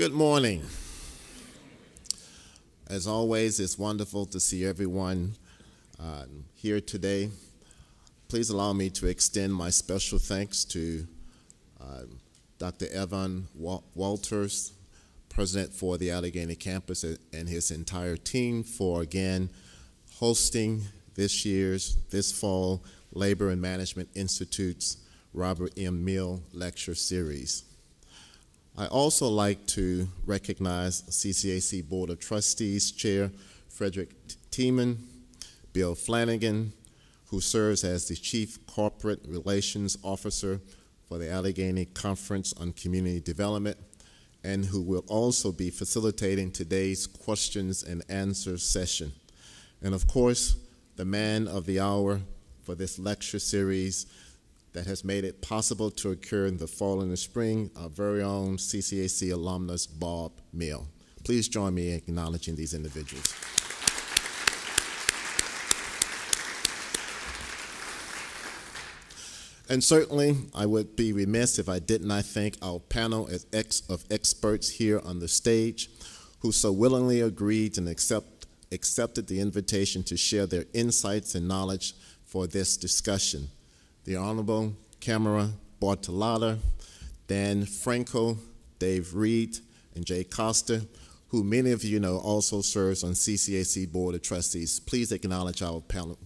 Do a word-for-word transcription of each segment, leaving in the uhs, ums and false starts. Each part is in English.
Good morning. As always, it's wonderful to see everyone uh, here today. Please allow me to extend my special thanks to uh, Doctor Evan Walters, President for the Allegheny Campus, and his entire team for, again, hosting this year's, this fall, Labor and Management Institute's Robert M. Mill Lecture Series. I also like to recognize C C A C Board of Trustees Chair Frederick Thieman, Bill Flanagan, who serves as the Chief Corporate Relations Officer for the Allegheny Conference on Community Development, and who will also be facilitating today's questions and answers session. And of course, the man of the hour for this lecture series that has made it possible to occur in the fall and the spring, our very own C C A C alumnus, Bob Mill. Please join me in acknowledging these individuals. And certainly, I would be remiss if I did not thank our panel of experts here on the stage who so willingly agreed and accept, accepted the invitation to share their insights and knowledge for this discussion. The Honorable Camera Bartolotta, Dan Frankel, Dave Reed, and Jay Costa, who many of you know also serves on C C A C Board of Trustees. Please acknowledge our panel.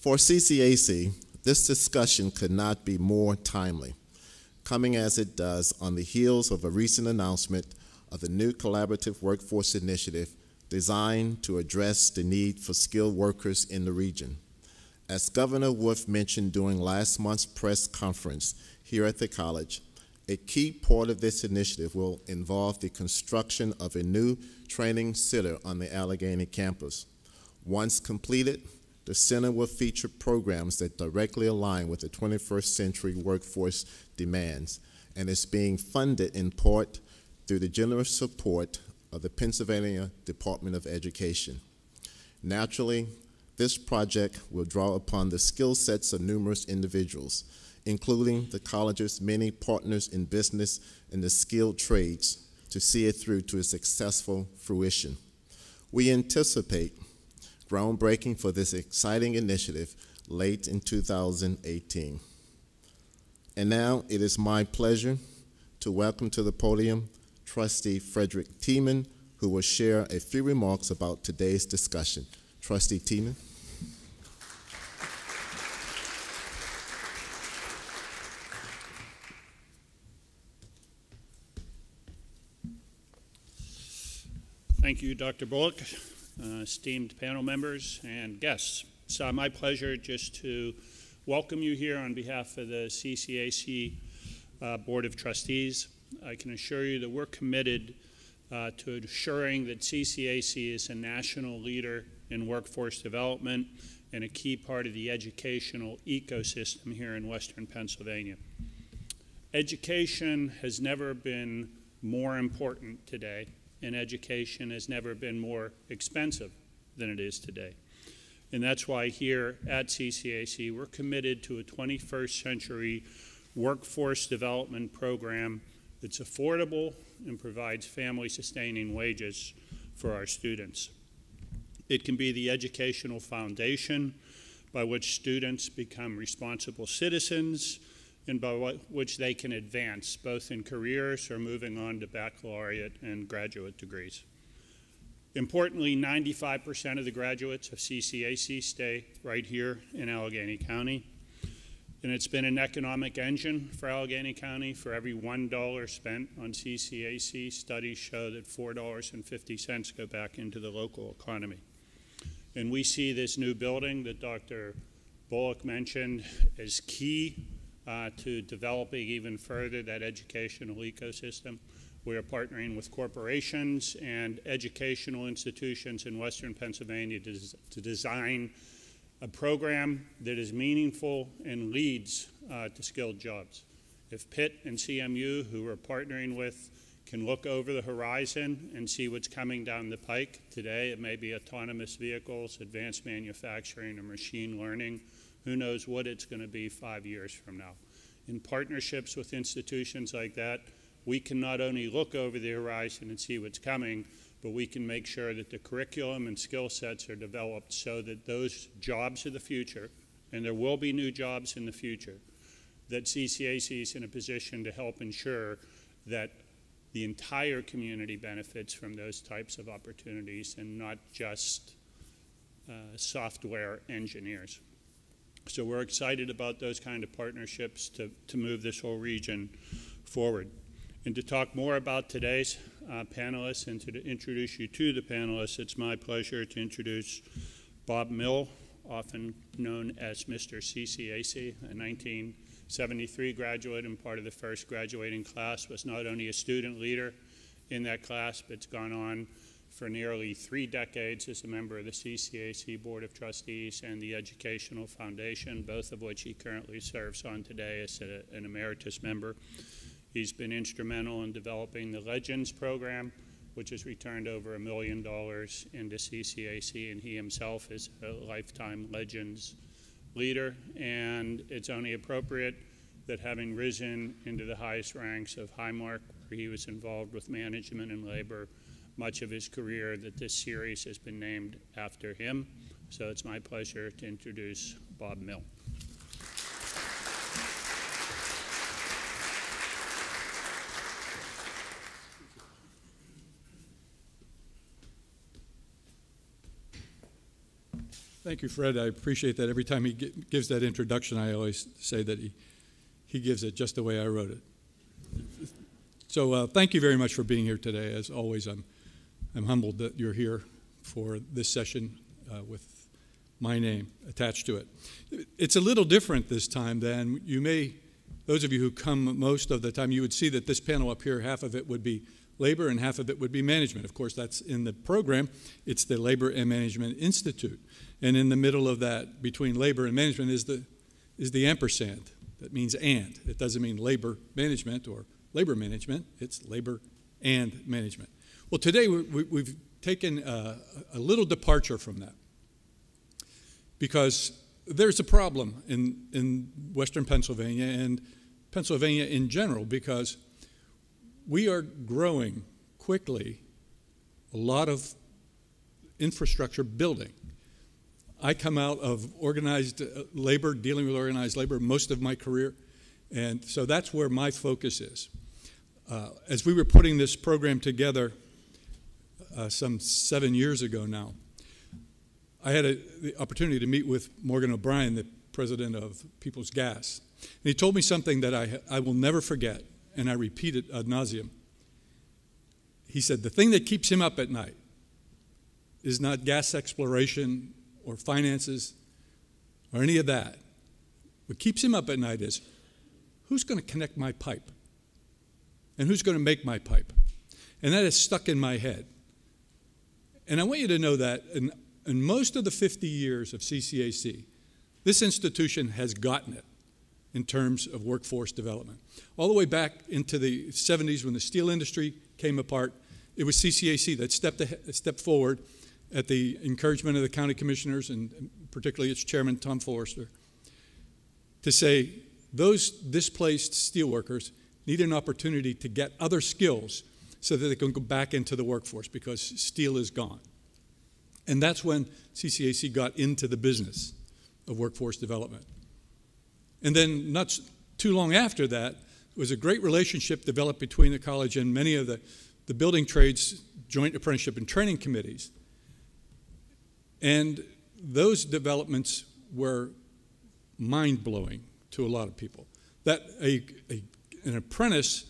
For C C A C, this discussion could not be more timely, coming as it does on the heels of a recent announcement of the new Collaborative Workforce Initiative designed to address the need for skilled workers in the region. As Governor Wolf mentioned during last month's press conference here at the college, a key part of this initiative will involve the construction of a new training center on the Allegheny campus. Once completed, the center will feature programs that directly align with the twenty-first century workforce demands, and is being funded in part through the generous support of the Pennsylvania Department of Education. Naturally, this project will draw upon the skill sets of numerous individuals, including the college's many partners in business and the skilled trades, to see it through to a successful fruition. We anticipate groundbreaking for this exciting initiative late in two thousand eighteen. And now it is my pleasure to welcome to the podium Trustee Frederick Thieman, who will share a few remarks about today's discussion. Trustee Thieman. Thank you, Doctor Bullock. Uh, esteemed panel members and guests. It's uh, my pleasure just to welcome you here on behalf of the C C A C uh, Board of Trustees. I can assure you that we're committed uh, to ensuring that C C A C is a national leader in workforce development and a key part of the educational ecosystem here in Western Pennsylvania. Education has never been more important today, and education has never been more expensive than it is today. And that's why here at C C A C, we're committed to a twenty-first century workforce development program that's affordable and provides family-sustaining wages for our students. It can be the educational foundation by which students become responsible citizens and by what, which they can advance, both in careers or moving on to baccalaureate and graduate degrees. Importantly, ninety-five percent of the graduates of C C A C stay right here in Allegheny County, and it's been an economic engine for Allegheny County. For every one dollar spent on C C A C, studies show that four dollars and fifty cents go back into the local economy. And we see this new building that Doctor Bullock mentioned as key Uh, to developing even further that educational ecosystem. We are partnering with corporations and educational institutions in Western Pennsylvania to, to design a program that is meaningful and leads uh, to skilled jobs. If Pitt and C M U, who we're partnering with, can look over the horizon and see what's coming down the pike today, it may be autonomous vehicles, advanced manufacturing, or machine learning, Who knows what it's going to be five years from now. In partnerships with institutions like that, we can not only look over the horizon and see what's coming, but we can make sure that the curriculum and skill sets are developed so that those jobs of the future, and there will be new jobs in the future, that C C A C is in a position to help ensure that the entire community benefits from those types of opportunities and not just uh, software engineers. So we're excited about those kind of partnerships to, to move this whole region forward. And to talk more about today's uh, panelists and to introduce you to the panelists, it's my pleasure to introduce Bob Mill, often known as Mister C C A C, a nineteen seventy-three graduate and part of the first graduating class, was not only a student leader in that class, but's gone on for nearly three decades as a member of the C C A C Board of Trustees and the Educational Foundation, both of which he currently serves on today as a, an emeritus member. He's been instrumental in developing the Legends program, which has returned over a million dollars into C C A C, and he himself is a lifetime Legends leader. And it's only appropriate that, having risen into the highest ranks of Highmark, where he was involved with management and labor much of his career, that this series has been named after him. So it's my pleasure to introduce Bob Mill. Thank you, Fred. I appreciate that. Every time he gives that introduction, I always say that he, he gives it just the way I wrote it. So uh, thank you very much for being here today. As always, I'm I'm humbled that you're here for this session uh, with my name attached to it. It's a little different this time than you may, those of you who come most of the time, you would see that this panel up here, half of it would be labor and half of it would be management. Of course, that's in the program. It's the Labor and Management Institute. And in the middle of that, between labor and management, is the, is the ampersand. That means and. It doesn't mean labor management or labor management. It's labor and management. Well, today we, we've taken a, a little departure from that, because there's a problem in, in Western Pennsylvania and Pennsylvania in general, because we are growing quickly a lot of infrastructure building. I come out of organized labor, dealing with organized labor most of my career, and so that's where my focus is. Uh, as we were putting this program together, Uh, some seven years ago now, I had a, the opportunity to meet with Morgan O'Brien, the president of People's Gas. And he told me something that I, I will never forget, and I repeat it ad nauseum. He said, the thing that keeps him up at night is not gas exploration or finances or any of that. What keeps him up at night is, who's going to connect my pipe? And who's going to make my pipe? And that is stuck in my head. And I want you to know that in, in most of the fifty years of C C A C, this institution has gotten it in terms of workforce development. All the way back into the seventies when the steel industry came apart, it was C C A C that stepped, stepped forward at the encouragement of the county commissioners and particularly its chairman, Tom Foerster, to say those displaced steel workers need an opportunity to get other skills so that they can go back into the workforce, because steel is gone. And that's when C C A C got into the business of workforce development. And then not too long after that was a great relationship developed between the college and many of the, the building trades joint apprenticeship and training committees. And those developments were mind-blowing to a lot of people. That a, a, an apprentice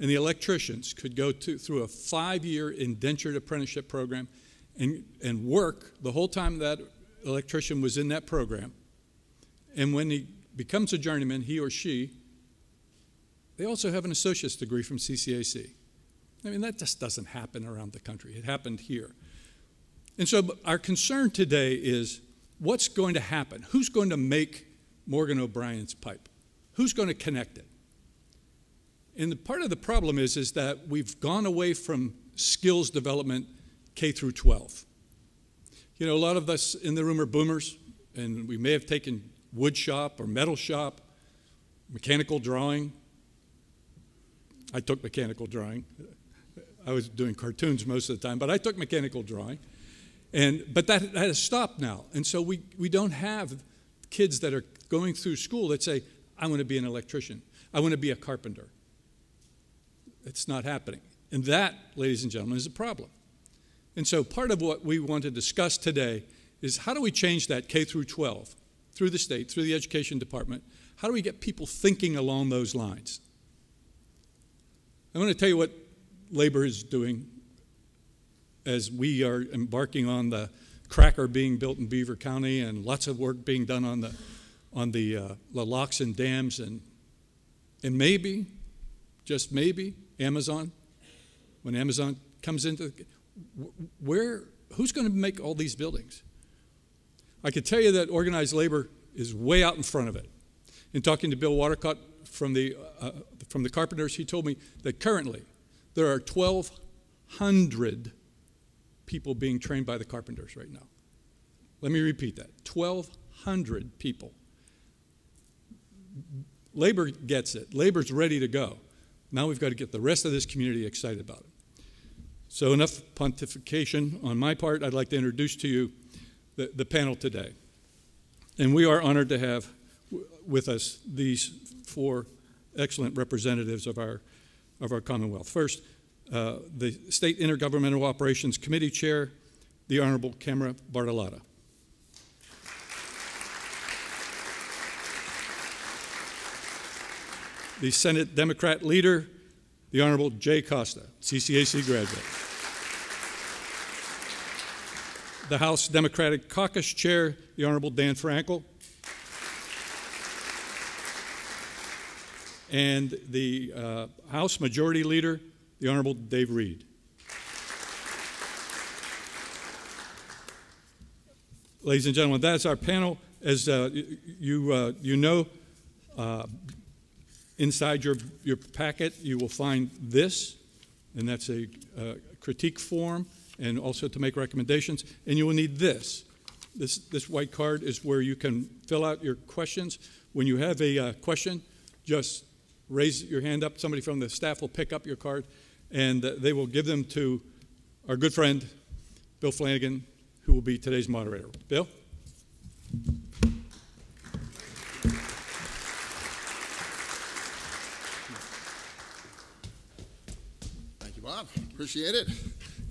and the electricians could go to, through a five-year indentured apprenticeship program and, and work the whole time that electrician was in that program. And when he becomes a journeyman, he or she, they also have an associate's degree from C C A C. I mean, that just doesn't happen around the country. It happened here. And so our concern today is, what's going to happen? Who's going to make Morgan O'Brien's pipe? Who's going to connect it? And the part of the problem is, is that we've gone away from skills development K through twelve. You know, a lot of us in the room are boomers, and we may have taken wood shop or metal shop, mechanical drawing. I took mechanical drawing. I was doing cartoons most of the time, but I took mechanical drawing. And, but that, that has stopped now. And so we, we don't have kids that are going through school that say, I want to be an electrician. I want to be a carpenter. It's not happening. And that, ladies and gentlemen, is a problem. And so part of what we want to discuss today is how do we change that K through twelve through the state, through the education department? How do we get people thinking along those lines? I want to tell you what labor is doing as we are embarking on the cracker being built in Beaver County and lots of work being done on the, on the, uh, the locks and dams and, and maybe, just maybe, Amazon. When Amazon comes into, where, who's going to make all these buildings? I could tell you that organized labor is way out in front of it. In talking to Bill Waterkotte from the, uh, from the carpenters, he told me that currently there are twelve hundred people being trained by the carpenters right now. Let me repeat that, twelve hundred people. Labor gets it, labor's ready to go. Now we've got to get the rest of this community excited about it. So enough pontification on my part. I'd like to introduce to you the, the panel today. And we are honored to have with us these four excellent representatives of our, of our Commonwealth. First, Uh, the State Intergovernmental Operations Committee Chair, the Honorable Camera Bartolotta. The Senate Democrat Leader, the Honorable Jay Costa, C C A C graduate. The House Democratic Caucus Chair, the Honorable Dan Frankel. And the uh, House Majority Leader, the Honorable Dave Reed. Ladies and gentlemen, that's our panel. As uh, you, uh, you know, uh, inside your, your packet, you will find this, and that's a uh, critique form, and also to make recommendations. And you will need this. This, this white card is where you can fill out your questions. When you have a uh, question, just raise your hand up. Somebody from the staff will pick up your card, and they will give them to our good friend, Bill Flanagan, who will be today's moderator. Bill? Thank you, Bob. Appreciate it.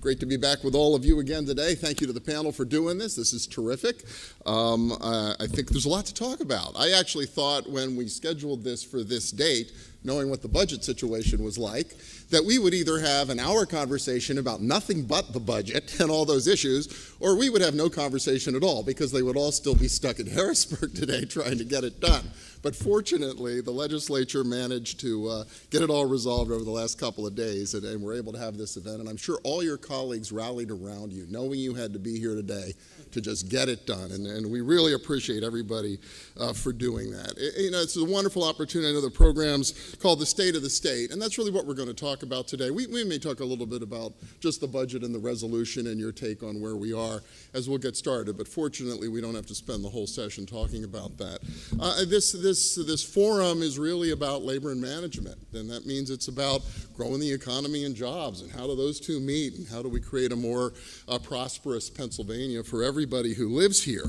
Great to be back with all of you again today. Thank you to the panel for doing this. This is terrific. Um, uh, I think there's a lot to talk about. I actually thought when we scheduled this for this date, knowing what the budget situation was like, that we would either have an hour conversation about nothing but the budget and all those issues, or we would have no conversation at all because they would all still be stuck in Harrisburg today trying to get it done. But fortunately, the legislature managed to uh, get it all resolved over the last couple of days, and, and we're able to have this event. And I'm sure all your colleagues rallied around you, knowing you had to be here today to just get it done. And, and we really appreciate everybody uh, for doing that. It, you know, it's a wonderful opportunity. I know the program's called the State of the State, and that's really what we're going to talk about today. We, we may talk a little bit about just the budget and the resolution and your take on where we are as we'll get started. But fortunately, we don't have to spend the whole session talking about that. Uh, this, this, this forum is really about labor and management, and that means it's about growing the economy and jobs, and how do those two meet, and how do we create a more uh, prosperous Pennsylvania for every everybody who lives here.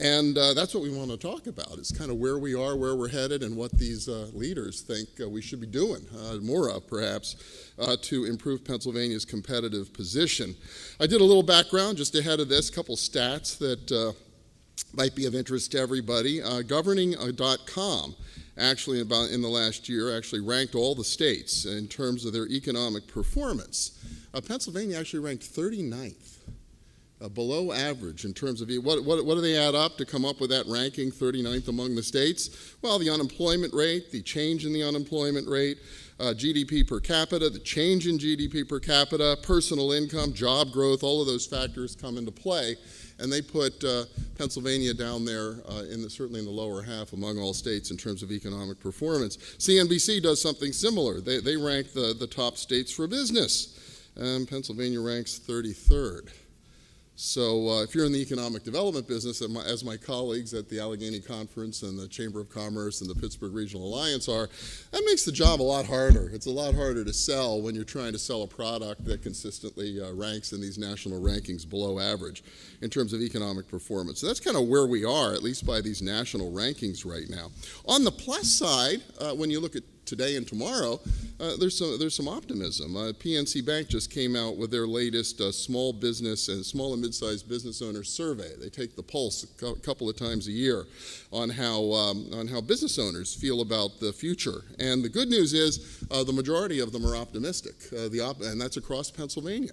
And uh, that's what we want to talk about, is kind of where we are, where we're headed, and what these uh, leaders think uh, we should be doing, uh, more of perhaps, uh, to improve Pennsylvania's competitive position. I did a little background just ahead of this, a couple stats that uh, might be of interest to everybody. Uh, Governing dot com actually about in the last year actually ranked all the states in terms of their economic performance. Uh, Pennsylvania actually ranked thirty-ninth. Uh, below average in terms of, what, what, what do they add up to come up with that ranking, thirty-ninth among the states? Well, the unemployment rate, the change in the unemployment rate, uh, G D P per capita, the change in G D P per capita, personal income, job growth, all of those factors come into play. And they put uh, Pennsylvania down there, uh, in the, certainly in the lower half among all states in terms of economic performance. C N B C does something similar. They, they rank the, the top states for business. Um, Pennsylvania ranks thirty-third. So uh, if you're in the economic development business, as my colleagues at the Allegheny Conference and the Chamber of Commerce and the Pittsburgh Regional Alliance are, that makes the job a lot harder. It's a lot harder to sell when you're trying to sell a product that consistently uh, ranks in these national rankings below average in terms of economic performance. So that's kind of where we are, at least by these national rankings right now. On the plus side, uh, when you look at today and tomorrow, uh, there's some there's some optimism. Uh, P N C Bank just came out with their latest uh, small business and small and mid-sized business owner survey. They take the pulse a couple of times a year on how um, on how business owners feel about the future. And the good news is uh, the majority of them are optimistic. Uh, the op and that's across Pennsylvania.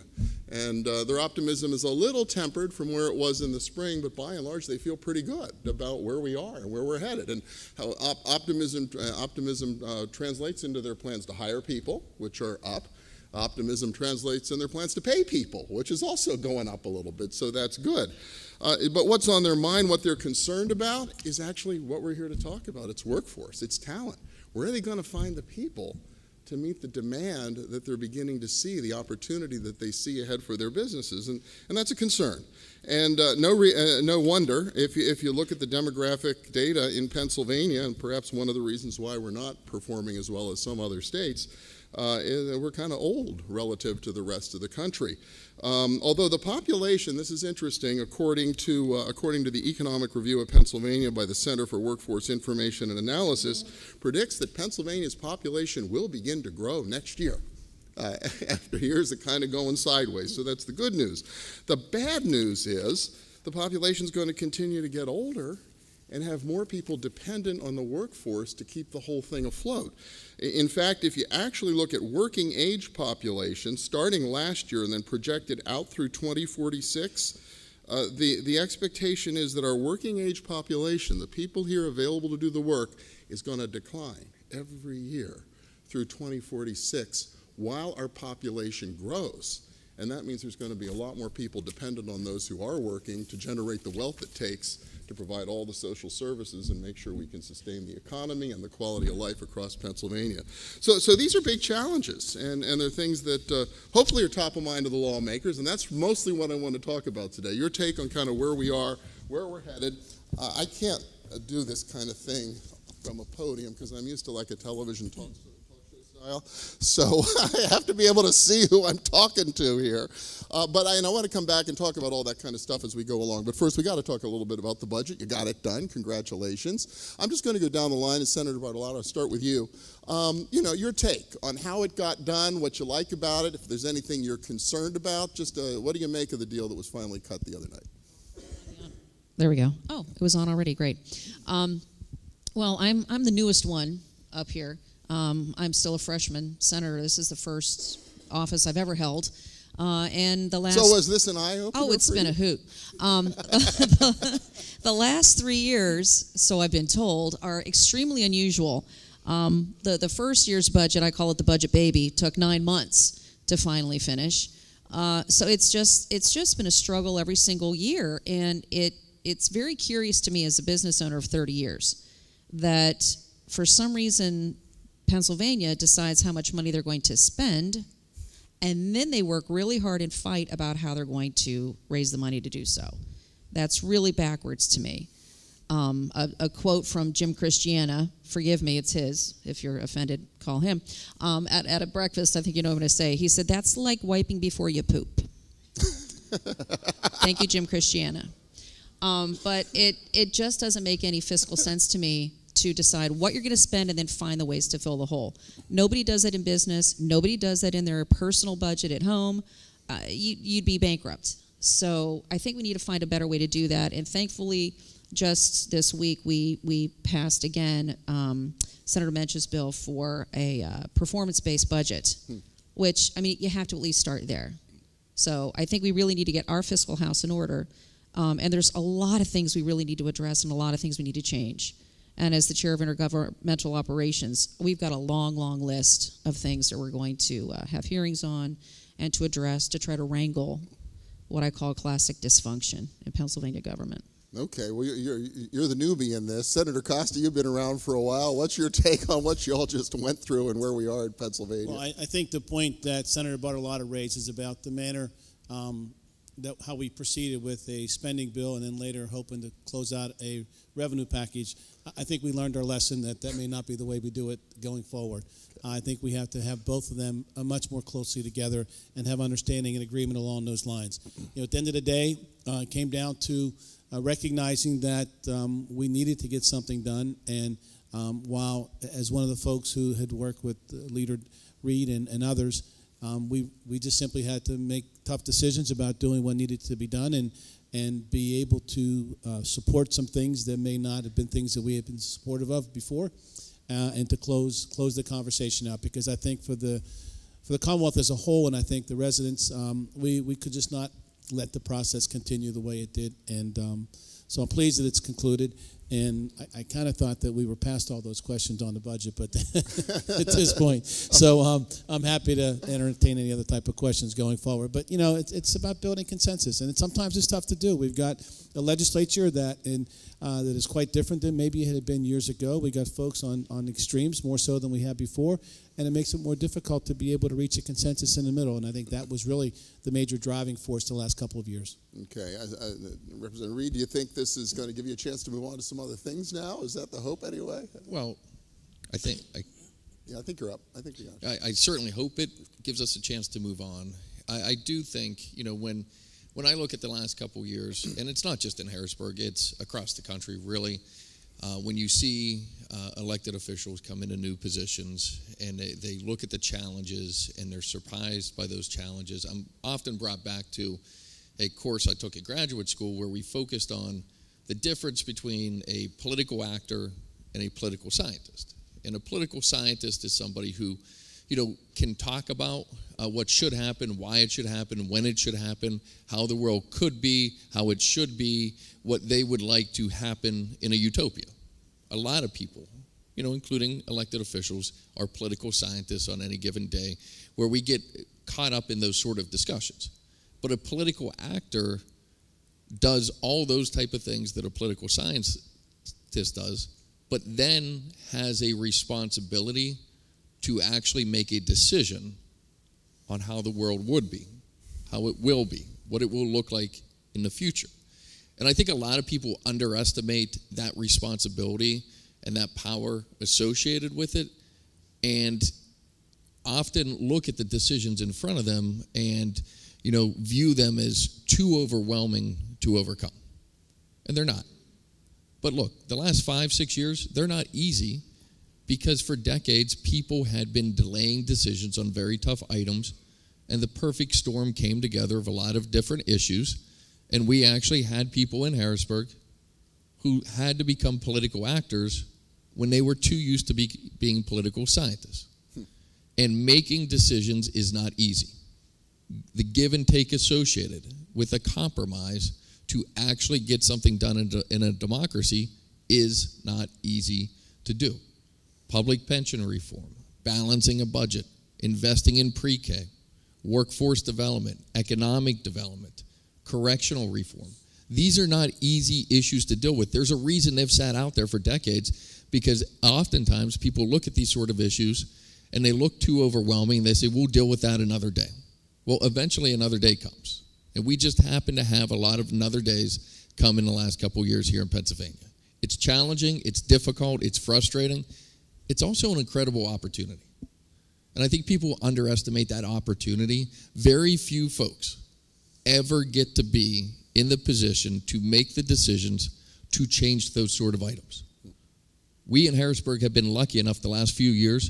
And uh, their optimism is a little tempered from where it was in the spring, but by and large they feel pretty good about where we are and where we're headed and how op optimism uh, optimism. Uh, translates into their plans to hire people, which are up. Optimism translates in their plans to pay people, which is also going up a little bit, so that's good. Uh, but what's on their mind, what they're concerned about, is actually what we're here to talk about. It's workforce, it's talent. Where are they going to find the people to meet the demand that they're beginning to see, the opportunity that they see ahead for their businesses? And, and that's a concern. And uh, no, re uh, no wonder, if you, if you look at the demographic data in Pennsylvania, and perhaps one of the reasons why we're not performing as well as some other states, uh, is we're kind of old relative to the rest of the country. Um, although the population, this is interesting, according to, uh, according to the Economic Review of Pennsylvania by the Center for Workforce Information and Analysis, predicts that Pennsylvania's population will begin to grow next year. Uh, after years of kind of going sideways, so that's the good news. The bad news is the population's going to continue to get older and have more people dependent on the workforce to keep the whole thing afloat. In fact, if you actually look at working age population starting last year and then projected out through twenty forty-six, uh, the, the expectation is that our working age population, the people here available to do the work, is going to decline every year through twenty forty-six while our population grows. And that means there's going to be a lot more people dependent on those who are working to generate the wealth it takes to provide all the social services and make sure we can sustain the economy and the quality of life across Pennsylvania. So, so these are big challenges, and, and they're things that uh, hopefully are top of mind of the lawmakers, and that's mostly what I want to talk about today, your take on kind of where we are, where we're headed. Uh, I can't uh, do this kind of thing from a podium because I'm used to like a television talk show. So I have to be able to see who I'm talking to here. Uh, but I, and I want to come back and talk about all that kind of stuff as we go along. But first, we got to talk a little bit about the budget. You got it done. Congratulations. I'm just going to go down the line, and Senator Bartolotta, I'll start with you. Um, you know, your take on how it got done, what you like about it, if there's anything you're concerned about. Just uh, what do you make of the deal that was finally cut the other night? There we go. Oh, it was on already. Great. Um, well, I'm, I'm the newest one up here. Um, I'm still a freshman senator. This is the first office I've ever held, uh, and the last. So was this an eye-opener? Oh, it's been you? a hoot. Um, the, the last three years, so I've been told, are extremely unusual. Um, the the first year's budget, I call it the budget baby, took nine months to finally finish. Uh, so it's just it's just been a struggle every single year, and it it's very curious to me as a business owner of thirty years that for some reason Pennsylvania decides how much money they're going to spend, and then they work really hard and fight about how they're going to raise the money to do so. That's really backwards to me. Um, a, a quote from Jim Christiana, forgive me, it's his, if you're offended, call him. Um, at, at a breakfast, I think you know what I'm going to say, he said, "That's like wiping before you poop." Thank you, Jim Christiana. Um, but it, it just doesn't make any fiscal sense to me to decide what you're going to spend and then find the ways to fill the hole. Nobody does it in business. Nobody does that in their personal budget at home. Uh, you, you'd be bankrupt. So I think we need to find a better way to do that. And thankfully, just this week, we, we passed again um, Senator Mensch's bill for a uh, performance-based budget, hmm. which, I mean, you have to at least start there. So I think we really need to get our fiscal house in order. Um, and there's a lot of things we really need to address and a lot of things we need to change. And as the chair of intergovernmental operations, we've got a long, long list of things that we're going to uh, have hearings on and to address to try to wrangle what I call classic dysfunction in Pennsylvania government. Okay, well, you're, you're the newbie in this. Senator Costa, you've been around for a while. What's your take on what you all just went through and where we are in Pennsylvania? Well, I, I think the point that Senator Bartolotta raised is about the manner um, that how we proceeded with a spending bill and then later hoping to close out a revenue package, I think we learned our lesson that that may not be the way we do it going forward. I think we have to have both of them much more closely together and have understanding and agreement along those lines. You know, at the end of the day, uh, it came down to uh, recognizing that um, we needed to get something done. And um, while, as one of the folks who had worked with uh, Leader Reed and, and others, Um, we, we just simply had to make tough decisions about doing what needed to be done and, and be able to uh, support some things that may not have been things that we had been supportive of before, uh, and to close, close the conversation out. Because I think for the, for the Commonwealth as a whole, and I think the residents, um, we, we could just not let the process continue the way it did. And um, so I'm pleased that it's concluded. And I, I kind of thought that we were past all those questions on the budget, but at this point. So um, I'm happy to entertain any other type of questions going forward. But, you know, it's, it's about building consensus, and it's, sometimes it's tough to do. We've got a legislature that in, uh, that is quite different than maybe it had been years ago. We got folks on, on extremes more so than we had before, and it makes it more difficult to be able to reach a consensus in the middle. And I think that was really the major driving force the last couple of years. Okay. I, I, Representative Reed, do you think this is going to give you a chance to move on to some other things now? Is that the hope anyway? Well, I think I, yeah, I think you're up. I think you're up. I, I certainly hope it gives us a chance to move on. I, I do think, you know, when when I look at the last couple years, and it's not just in Harrisburg, it's across the country really, uh, when you see uh, elected officials come into new positions and they, they look at the challenges and they're surprised by those challenges. I'm often brought back to a course I took at graduate school where we focused on the difference between a political actor and a political scientist. And a political scientist is somebody who, you know, can talk about uh, what should happen, why it should happen, when it should happen, how the world could be, how it should be, what they would like to happen in a utopia. A lot of people, you know, including elected officials, are political scientists on any given day, where we get caught up in those sort of discussions. But a political actor does all those type of things that a political scientist does, but then has a responsibility to actually make a decision on how the world would be, how it will be, what it will look like in the future. And I think a lot of people underestimate that responsibility and that power associated with it, and often look at the decisions in front of them and, you know, view them as too overwhelming to overcome. And they're not. But look, the last five, six years, they're not easy, because for decades, people had been delaying decisions on very tough items, and the perfect storm came together of a lot of different issues, and we actually had people in Harrisburg who had to become political actors when they were too used to be, being political scientists. Hmm. And making decisions is not easy. The give and take associated with a compromise to actually get something done in, de in a democracy is not easy to do. Public pension reform, balancing a budget, investing in pre-K, workforce development, economic development, correctional reform. These are not easy issues to deal with. There's a reason they've sat out there for decades, because oftentimes people look at these sort of issues and they look too overwhelming. They say, we'll deal with that another day. Well, eventually another day comes. And we just happen to have a lot of another days come in the last couple of years here in Pennsylvania. It's challenging, it's difficult, it's frustrating. It's also an incredible opportunity. And I think people underestimate that opportunity. Very few folks ever get to be in the position to make the decisions to change those sort of items. We in Harrisburg have been lucky enough the last few years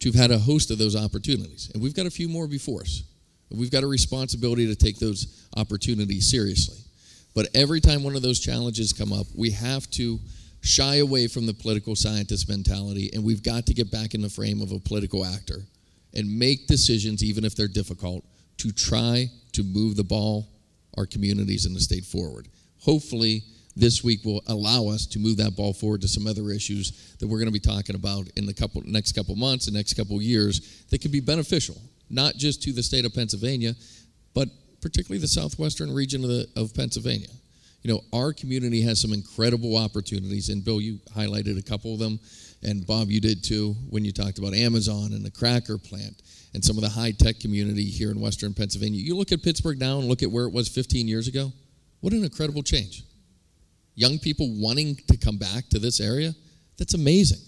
to have had a host of those opportunities. And we've got a few more before us. We've got a responsibility to take those opportunities seriously. But every time one of those challenges come up, we have to shy away from the political scientist mentality, and we've got to get back in the frame of a political actor and make decisions, even if they're difficult, to try to move the ball, our communities, and the state forward. Hopefully, this week will allow us to move that ball forward to some other issues that we're going to be talking about in the couple, next couple months and next couple years that could be beneficial, not just to the state of Pennsylvania, but particularly the southwestern region of, the, of Pennsylvania. You know, our community has some incredible opportunities, and Bill, you highlighted a couple of them, and Bob, you did too, when you talked about Amazon and the cracker plant and some of the high-tech community here in Western Pennsylvania. You look at Pittsburgh now and look at where it was fifteen years ago, what an incredible change. Young people wanting to come back to this area, that's amazing.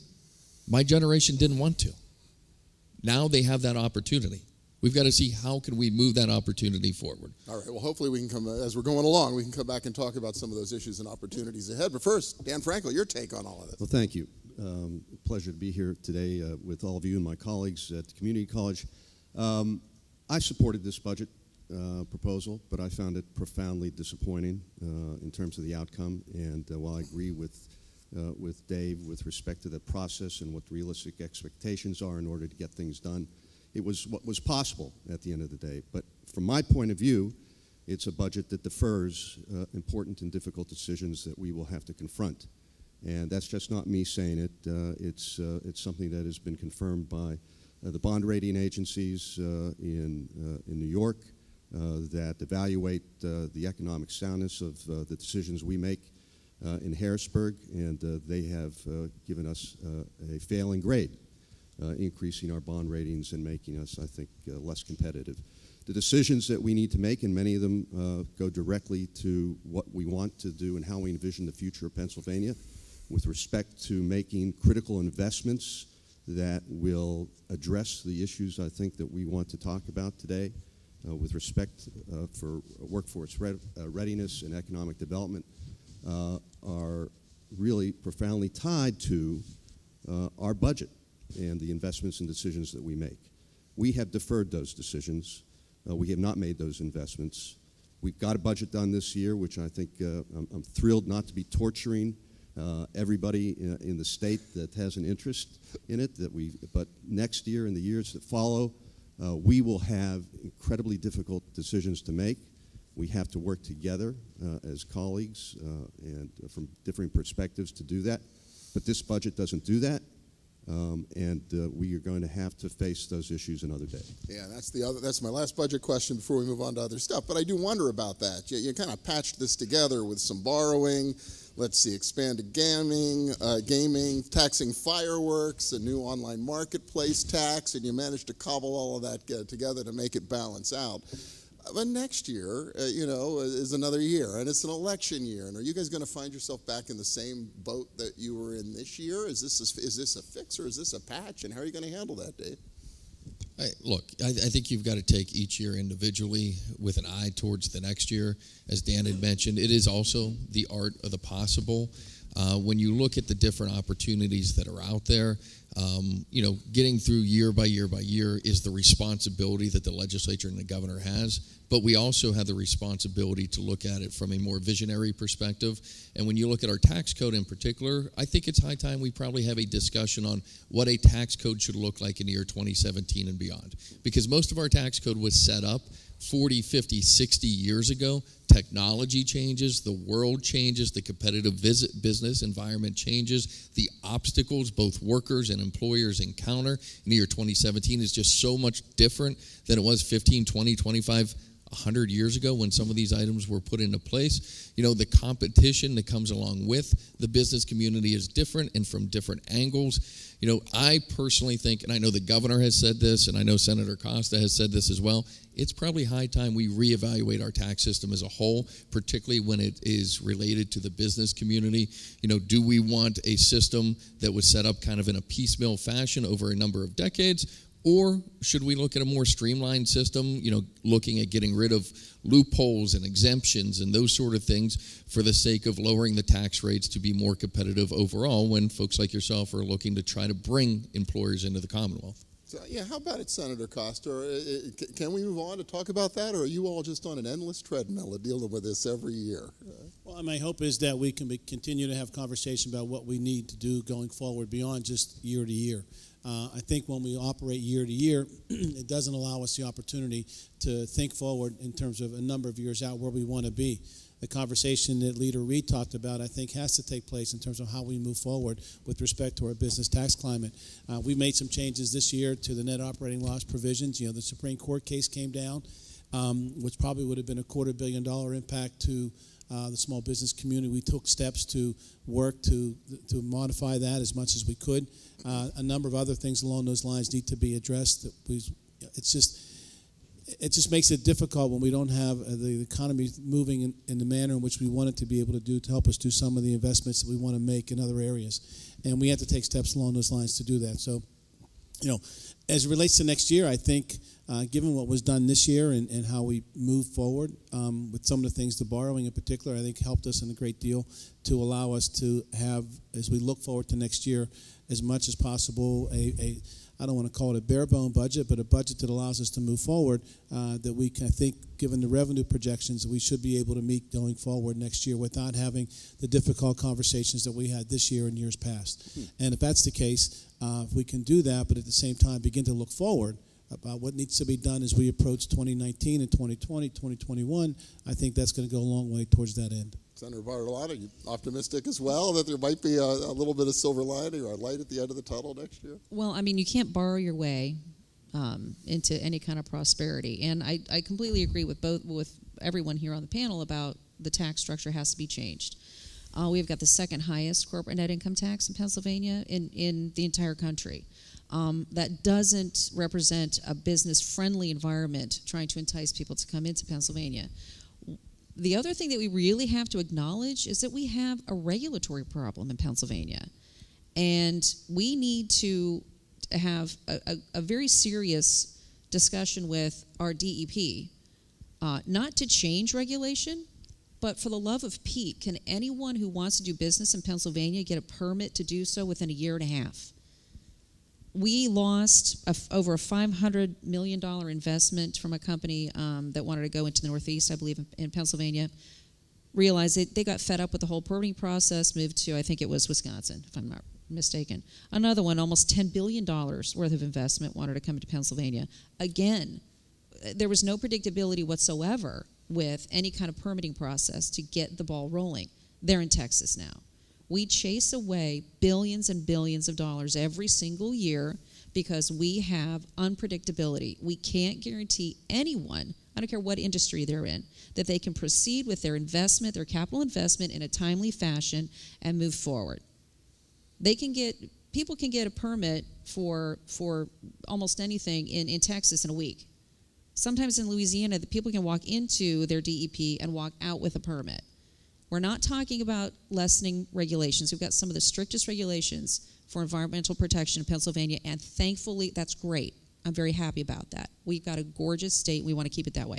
My generation didn't want to. Now they have that opportunity. We've got to see how can we move that opportunity forward. All right, well, hopefully we can come, as we're going along, we can come back and talk about some of those issues and opportunities ahead. But first, Dan Frankel, your take on all of this. Well, thank you. Um, pleasure to be here today uh, with all of you and my colleagues at the community college. Um, I supported this budget uh, proposal, but I found it profoundly disappointing uh, in terms of the outcome. And uh, while I agree with uh, with Dave with respect to the process and what realistic expectations are in order to get things done, it was what was possible at the end of the day. But from my point of view, it's a budget that defers uh, important and difficult decisions that we will have to confront. And that's just not me saying it. Uh, it's, uh, it's something that has been confirmed by uh, the bond rating agencies uh, in, uh, in New York uh, that evaluate uh, the economic soundness of uh, the decisions we make uh, in Harrisburg. And uh, they have uh, given us uh, a failing grade. Uh, increasing our bond ratings and making us, I think, uh, less competitive. The decisions that we need to make, and many of them uh, go directly to what we want to do and how we envision the future of Pennsylvania with respect to making critical investments that will address the issues, I think, that we want to talk about today uh, with respect uh, for workforce re uh, readiness and economic development uh, are really profoundly tied to uh, our budget and the investments and decisions that we make. We have deferred those decisions. Uh, we have not made those investments. We've got a budget done this year, which I think uh, I'm, I'm thrilled not to be torturing uh, everybody in, in the state that has an interest in it. That we, but next year and the years that follow, uh, we will have incredibly difficult decisions to make. We have to work together uh, as colleagues uh, and from different perspectives to do that. But this budget doesn't do that. Um, and uh, we are going to have to face those issues another day. Yeah, that's the other. That's my last budget question before we move on to other stuff. But I do wonder about that. You, you kind of patched this together with some borrowing. Let's see, expanded gaming, uh, gaming, taxing fireworks, a new online marketplace tax, and you managed to cobble all of that together to make it balance out. But next year, uh, you know, is another year, and it's an election year. And are you guys going to find yourself back in the same boat that you were in this year? Is this a, is this a fix or is this a patch? And how are you going to handle that, Dave? Hey, look, I, I think you've got to take each year individually with an eye towards the next year. As Dan had mentioned, it is also the art of the possible. Uh, when you look at the different opportunities that are out there, um, you know, getting through year by year by year is the responsibility that the legislature and the governor has. But we also have the responsibility to look at it from a more visionary perspective. And when you look at our tax code in particular, I think it's high time we probably have a discussion on what a tax code should look like in the year twenty seventeen and beyond. Because most of our tax code was set up forty, fifty, sixty years ago. Technology changes, the world changes, the competitive visit business environment changes, the obstacles both workers and employers encounter in the year twenty seventeen is just so much different than it was fifteen, twenty, twenty-five, one hundred years ago when some of these items were put into place. You know, the competition that comes along with the business community is different and from different angles. You know, I personally think, and I know the governor has said this, and I know Senator Costa has said this as well, it's probably high time we reevaluate our tax system as a whole, particularly when it is related to the business community. You know, do we want a system that was set up kind of in a piecemeal fashion over a number of decades? Or should we look at a more streamlined system, you know, looking at getting rid of loopholes and exemptions and those sort of things for the sake of lowering the tax rates to be more competitive overall when folks like yourself are looking to try to bring employers into the Commonwealth? So, yeah, how about it, Senator Costa? Can we move on to talk about that, or are you all just on an endless treadmill dealing with this every year? Well, my hope is that we can be, continue to have conversation about what we need to do going forward beyond just year to year. Uh, I think when we operate year to year, it doesn't allow us the opportunity to think forward in terms of a number of years out where we want to be. The conversation that Leader Reed talked about, I think, has to take place in terms of how we move forward with respect to our business tax climate. Uh, we made some changes this year to the net operating loss provisions. You know, the Supreme Court case came down. um, which probably would have been a quarter billion dollar impact to uh, the small business community. We took steps to work to, to modify that as much as we could. Uh, a number of other things along those lines need to be addressed. That we, it's just, it just makes it difficult when we don't have the economy moving in, in the manner in which we want it to be able to do to help us do some of the investments that we want to make in other areas. And we have to take steps along those lines to do that. So, you know, as it relates to next year, I think uh, given what was done this year and, and how we move forward um, with some of the things, the borrowing in particular, I think helped us in a great deal to allow us to have, as we look forward to next year, as much as possible, a, a I don't want to call it a bare-bone budget, but a budget that allows us to move forward uh, that we can, I think, given the revenue projections, we should be able to meet going forward next year without having the difficult conversations that we had this year and years past. Hmm. And if that's the case, uh, if we can do that, but at the same time begin to look forward about what needs to be done as we approach twenty nineteen and twenty twenty, twenty twenty-one, I think that's going to go a long way towards that end. Senator Bartolotta, are you optimistic as well that there might be a, a little bit of silver lining or a light at the end of the tunnel next year? Well, I mean, you can't borrow your way um, into any kind of prosperity. And I, I completely agree with both with everyone here on the panel about the tax structure has to be changed. Uh, we've got the second highest corporate net income tax in Pennsylvania in, in the entire country. Um, that doesn't represent a business-friendly environment trying to entice people to come into Pennsylvania. The other thing that we really have to acknowledge is that we have a regulatory problem in Pennsylvania. And we need to have a, a, a very serious discussion with our D E P, uh, not to change regulation, but for the love of Pete, can anyone who wants to do business in Pennsylvania get a permit to do so within a year and a half? We lost a, over a five hundred million dollar investment from a company um, that wanted to go into the Northeast, I believe, in, in Pennsylvania. Realized they, they got fed up with the whole permitting process, moved to, I think it was Wisconsin, if I'm not mistaken. Another one, almost ten billion dollars worth of investment, wanted to come to Pennsylvania. Again, there was no predictability whatsoever with any kind of permitting process to get the ball rolling. They're in Texas now. We chase away billions and billions of dollars every single year because we have unpredictability. We can't guarantee anyone, I don't care what industry they're in, that they can proceed with their investment, their capital investment in a timely fashion and move forward. They can get, people can get a permit for, for almost anything in, in Texas in a week. Sometimes in Louisiana, the people can walk into their D E P and walk out with a permit. We're not talking about lessening regulations. We've got some of the strictest regulations for environmental protection in Pennsylvania, and thankfully, that's great. I'm very happy about that. We've got a gorgeous state. We want to keep it that way.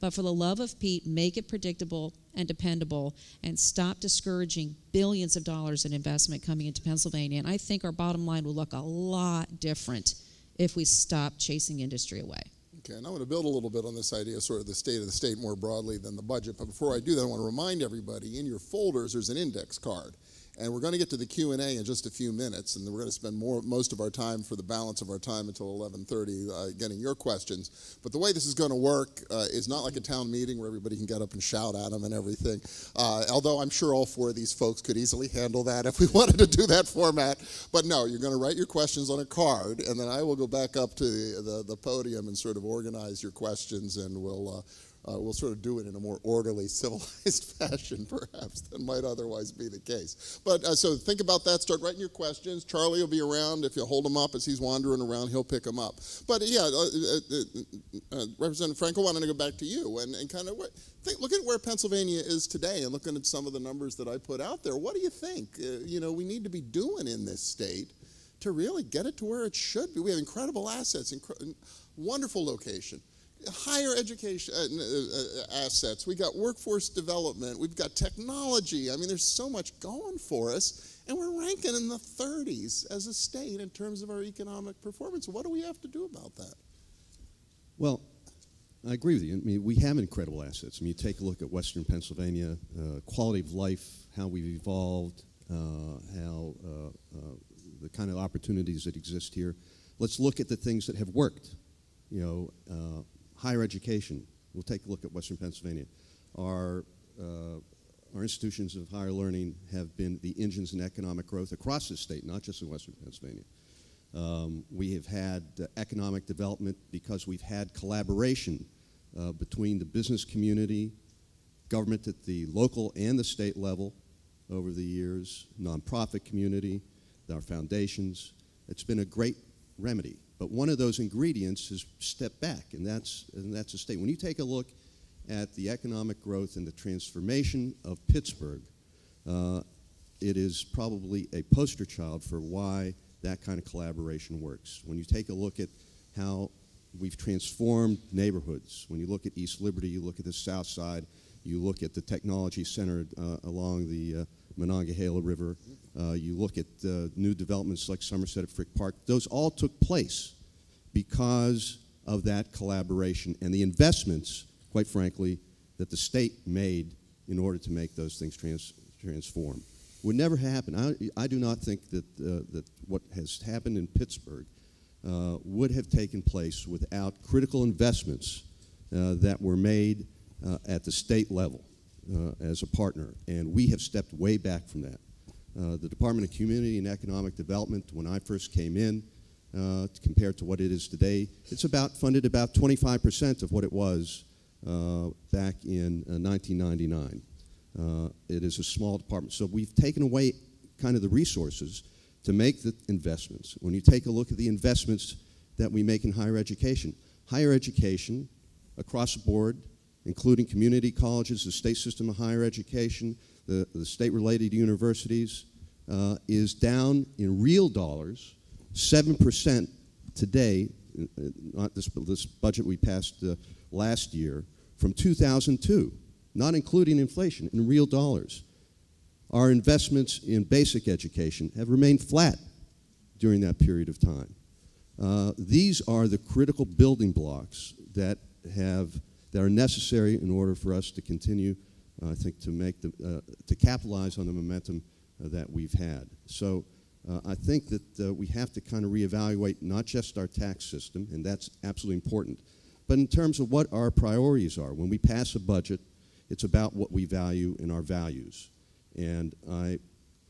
But for the love of Pete, make it predictable and dependable, and stop discouraging billions of dollars in investment coming into Pennsylvania. And I think our bottom line will look a lot different if we stop chasing industry away. Okay, and I want to build a little bit on this idea, sort of the state of the state more broadly than the budget. But before I do that, I want to remind everybody, in your folders, there's an index card. And we're going to get to the Q and A in just a few minutes, and we're going to spend more, most of our time for the balance of our time until eleven thirty uh, getting your questions. But the way this is going to work uh, is not like a town meeting where everybody can get up and shout at them and everything, uh, although I'm sure all four of these folks could easily handle that if we wanted to do that format. But no, you're going to write your questions on a card, and then I will go back up to the, the, the podium and sort of organize your questions, and we'll... Uh, Uh, we'll sort of do it in a more orderly, civilized fashion, perhaps, than might otherwise be the case. But uh, so think about that. Start writing your questions. Charlie will be around. If you hold him up as he's wandering around, he'll pick him up. But, yeah, uh, uh, uh, Representative Frankel, I want to go back to you and, and kind of what, think, look at where Pennsylvania is today and looking at some of the numbers that I put out there. What do you think, uh, you know, we need to be doing in this state to really get it to where it should be? We have incredible assets, inc- wonderful location. Higher education uh, assets, we got workforce development, we've got technology. I mean, there's so much going for us, and we're ranking in the thirties as a state in terms of our economic performance. What do we have to do about that? Well, I agree with you. I mean, we have incredible assets. I mean, you take a look at Western Pennsylvania, uh, quality of life, how we've evolved, uh, how uh, uh, the kind of opportunities that exist here. Let's look at the things that have worked, you know. Uh, Higher education, we'll take a look at Western Pennsylvania. Our, uh, our institutions of higher learning have been the engines in economic growth across the state, not just in Western Pennsylvania. Um, we have had uh, economic development because we've had collaboration uh, between the business community, government at the local and the state level over the years, nonprofit community, our foundations. It's been a great remedy. But one of those ingredients is step back, and that's, and that's the state. When you take a look at the economic growth and the transformation of Pittsburgh, uh, it is probably a poster child for why that kind of collaboration works. When you take a look at how we've transformed neighborhoods, when you look at East Liberty, you look at the South Side, you look at the technology center uh, along the uh, Monongahela River, uh, you look at uh, new developments like Somerset at Frick Park, those all took place because of that collaboration and the investments, quite frankly, that the state made in order to make those things trans transform. Would never happen. I, I do not think that, uh, that what has happened in Pittsburgh uh, would have taken place without critical investments uh, that were made uh, at the state level. Uh, as a partner, and we have stepped way back from that. Uh, the Department of Community and Economic Development, when I first came in, uh, compared to what it is today, it's about funded about twenty-five percent of what it was uh, back in uh, nineteen ninety-nine. Uh, it is a small department. So we've taken away kind of the resources to make the investments. When you take a look at the investments that we make in higher education, higher education across the board, including community colleges, the state system of higher education, the, the state-related universities, uh, is down in real dollars seven percent today, not this, but this budget we passed uh, last year, from two thousand two, not including inflation, in real dollars. Our investments in basic education have remained flat during that period of time. Uh, these are the critical building blocks that have that are necessary in order for us to continue, uh, I think, to make the, uh, to capitalize on the momentum uh, that we've had. So uh, I think that uh, we have to kind of reevaluate not just our tax system, and that's absolutely important, but in terms of what our priorities are. When we pass a budget, it's about what we value and our values. And I,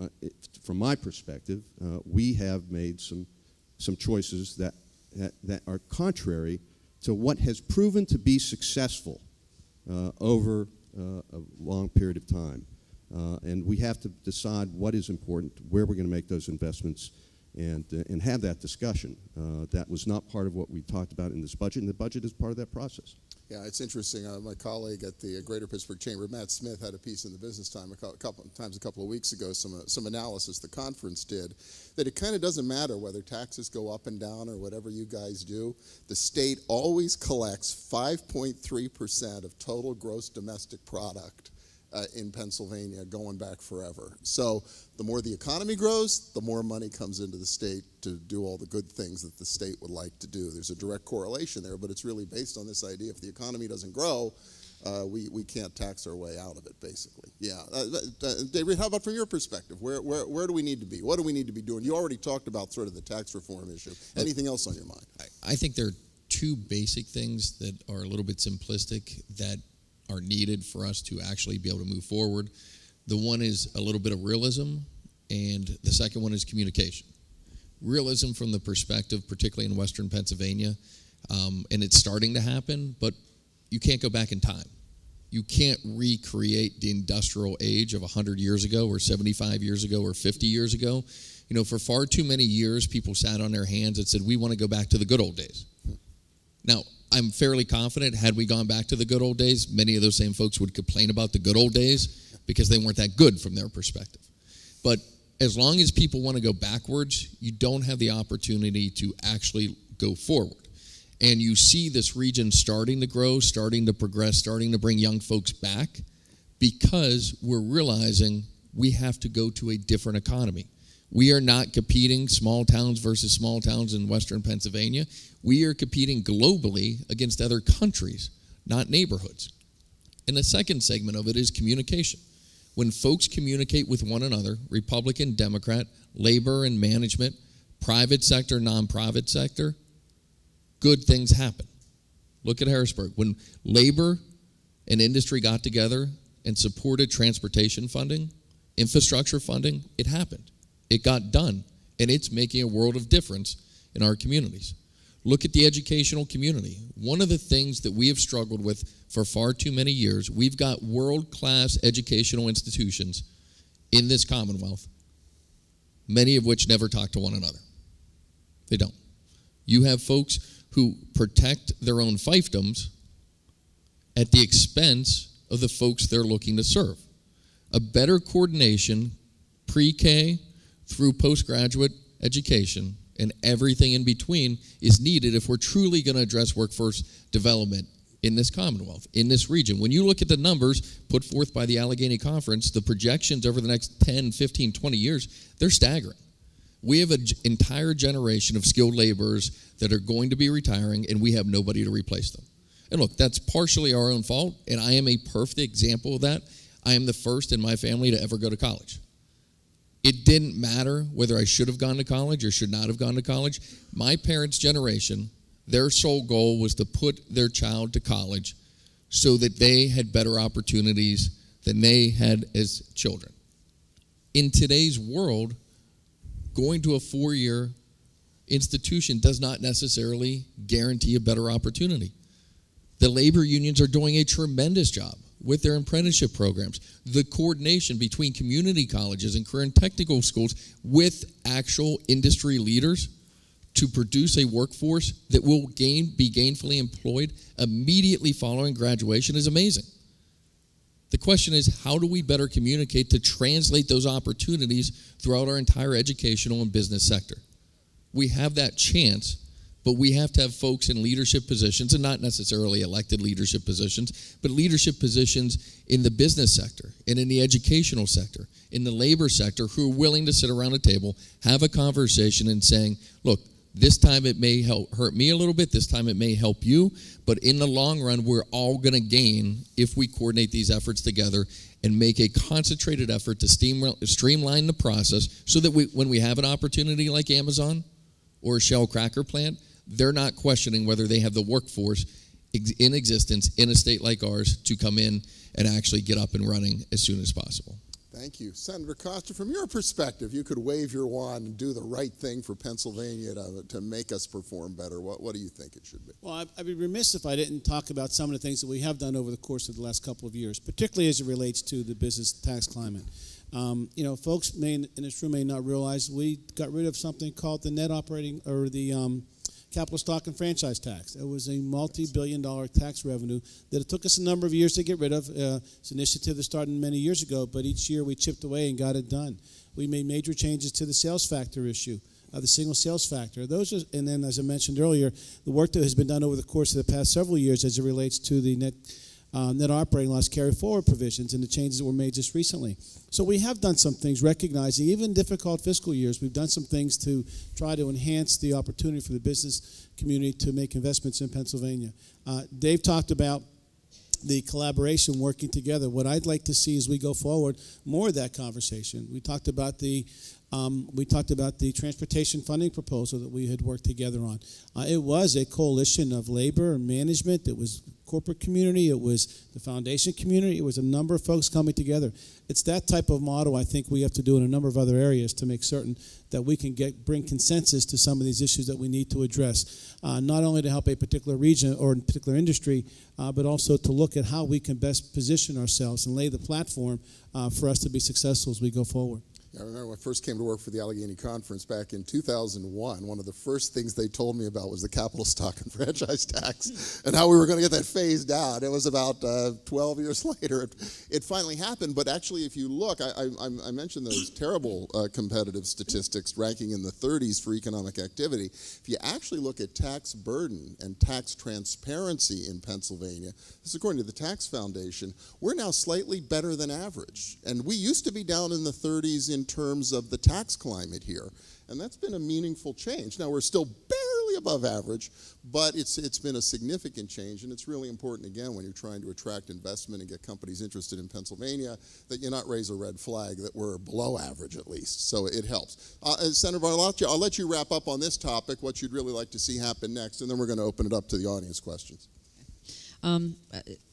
uh, it, from my perspective, uh, we have made some, some choices that, that, that are contrary to what has proven to be successful uh, over uh, a long period of time. Uh, and we have to decide what is important, where we're going to make those investments, and, uh, and have that discussion. Uh, that was not part of what we talked about in this budget, and the budget is part of that process. Yeah, it's interesting. Uh, my colleague at the Greater Pittsburgh Chamber, Matt Smith, had a piece in the Business Time a couple times a couple of weeks ago, some, uh, some analysis the conference did, that it kind of doesn't matter whether taxes go up and down or whatever you guys do. The state always collects five point three percent of total gross domestic product uh, in Pennsylvania going back forever. So the more the economy grows, the more money comes into the state to do all the good things that the state would like to do. There's a direct correlation there, but it's really based on this idea: if the economy doesn't grow, uh, we, we can't tax our way out of it, basically. Yeah, uh, uh, David, how about from your perspective? Where, where, where do we need to be? What do we need to be doing? You already talked about sort of the tax reform issue. Anything else on your mind? I, I think there are two basic things that are a little bit simplistic that are needed for us to actually be able to move forward. The one is a little bit of realism, and the second one is communication. Realism from the perspective, particularly in Western Pennsylvania, um, and it's starting to happen, but you can't go back in time. You can't recreate the industrial age of one hundred years ago or seventy-five years ago or fifty years ago. You know, for far too many years, people sat on their hands and said, we want to go back to the good old days. Now, I'm fairly confident, had we gone back to the good old days, many of those same folks would complain about the good old days because they weren't that good from their perspective. But as long as people want to go backwards, you don't have the opportunity to actually go forward. And you see this region starting to grow, starting to progress, starting to bring young folks back because we're realizing we have to go to a different economy. We are not competing small towns versus small towns in Western Pennsylvania. We are competing globally against other countries, not neighborhoods. And the second segment of it is communication. When folks communicate with one another, Republican, Democrat, labor and management, private sector, non-profit sector, good things happen. Look at Harrisburg. When labor and industry got together and supported transportation funding, infrastructure funding, it happened. It got done, and it's making a world of difference in our communities. Look at the educational community. One of the things that we have struggled with for far too many years, we've got world-class educational institutions in this Commonwealth, many of which never talk to one another. They don't. You have folks who protect their own fiefdoms at the expense of the folks they're looking to serve. A better coordination, pre-K through postgraduate education, and everything in between is needed if we're truly going to address workforce development in this Commonwealth, in this region. When you look at the numbers put forth by the Allegheny Conference, the projections over the next ten, fifteen, twenty years, they're staggering. We have an entire generation of skilled laborers that are going to be retiring, and we have nobody to replace them. And look, that's partially our own fault, and I am a perfect example of that. I am the first in my family to ever go to college. It didn't matter whether I should have gone to college or should not have gone to college. My parents' generation, their sole goal was to put their child to college so that they had better opportunities than they had as children. In today's world, going to a four-year institution does not necessarily guarantee a better opportunity. The labor unions are doing a tremendous job with their apprenticeship programs, the coordination between community colleges and career and technical schools with actual industry leaders to produce a workforce that will gain, be gainfully employed immediately following graduation is amazing. The question is, how do we better communicate to translate those opportunities throughout our entire educational and business sector? We have that chance, but we have to have folks in leadership positions, and not necessarily elected leadership positions, but leadership positions in the business sector and in the educational sector, in the labor sector, who are willing to sit around a table, have a conversation and saying, look, this time it may help, hurt me a little bit, this time it may help you, but in the long run, we're all gonna gain if we coordinate these efforts together and make a concentrated effort to streamline the process so that we, when we have an opportunity like Amazon or a shell cracker plant, they're not questioning whether they have the workforce in existence in a state like ours to come in and actually get up and running as soon as possible. Thank you. Senator Costa, from your perspective, you could wave your wand and do the right thing for Pennsylvania to, to make us perform better. What, what do you think it should be? Well, I'd be remiss if I didn't talk about some of the things that we have done over the course of the last couple of years, particularly as it relates to the business tax climate. Um, you know, folks may, in this room may not realize we got rid of something called the net operating, or the um, capital stock and franchise tax. It was a multi-billion dollar tax revenue that it took us a number of years to get rid of. Uh, it's an initiative that started many years ago, but each year we chipped away and got it done. We made major changes to the sales factor issue, uh, the single sales factor. Those are, and then, as I mentioned earlier, the work that has been done over the course of the past several years as it relates to the net Uh, net operating loss carry forward provisions and the changes that were made just recently. So we have done some things, recognizing even difficult fiscal years, we've done some things to try to enhance the opportunity for the business community to make investments in Pennsylvania. Uh, Dave talked about the collaboration, working together. What I'd like to see as we go forward, more of that conversation. We talked about the Um, we talked about the transportation funding proposal that we had worked together on. Uh, it was a coalition of labor and management. It was corporate community. It was the foundation community. It was a number of folks coming together. It's that type of model I think we have to do in a number of other areas to make certain that we can get, bring consensus to some of these issues that we need to address, uh, not only to help a particular region or a particular industry, uh, but also to look at how we can best position ourselves and lay the platform uh, for us to be successful as we go forward. I remember when I first came to work for the Allegheny Conference back in two thousand one, one of the first things they told me about was the capital stock and franchise tax and how we were going to get that phased out. It was about uh, twelve years later. It, it finally happened, but actually if you look, I, I, I mentioned those terrible uh, competitive statistics ranking in the thirties for economic activity. If you actually look at tax burden and tax transparency in Pennsylvania, this is according to the Tax Foundation, we're now slightly better than average. And we used to be down in the thirties in terms of the tax climate here. And that's been a meaningful change. Now, we're still barely above average, but it's, it's been a significant change, and it's really important, again, when you're trying to attract investment and get companies interested in Pennsylvania, that you not raise a red flag that we're below average, at least. So it helps. Uh, Senator Bartolotta, I'll let you wrap up on this topic, what you'd really like to see happen next, and then we're going to open it up to the audience questions. Um,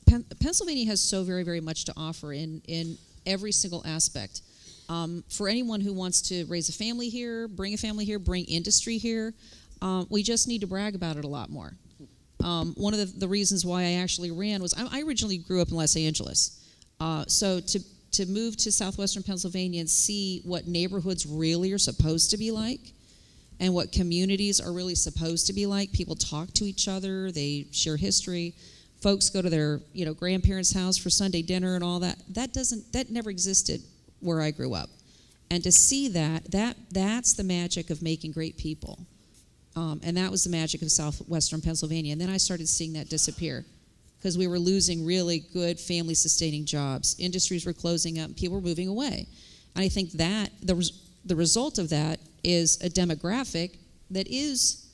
Pen- Pennsylvania has so very, very much to offer in, in every single aspect. Um, for anyone who wants to raise a family here, bring a family here, bring industry here, Um, we just need to brag about it a lot more. Um, one of the, the reasons why I actually ran was I, I originally grew up in Los Angeles. Uh, so to, to move to southwestern Pennsylvania and see what neighborhoods really are supposed to be like and what communities are really supposed to be like, people talk to each other, they share history, folks go to their you know, grandparents' house for Sunday dinner and all that, that, doesn't, that never existed where I grew up. And to see that, that that's the magic of making great people. Um, and that was the magic of southwestern Pennsylvania. And then I started seeing that disappear because we were losing really good family-sustaining jobs. Industries were closing up, and people were moving away. And I think that the, res the result of that is a demographic that is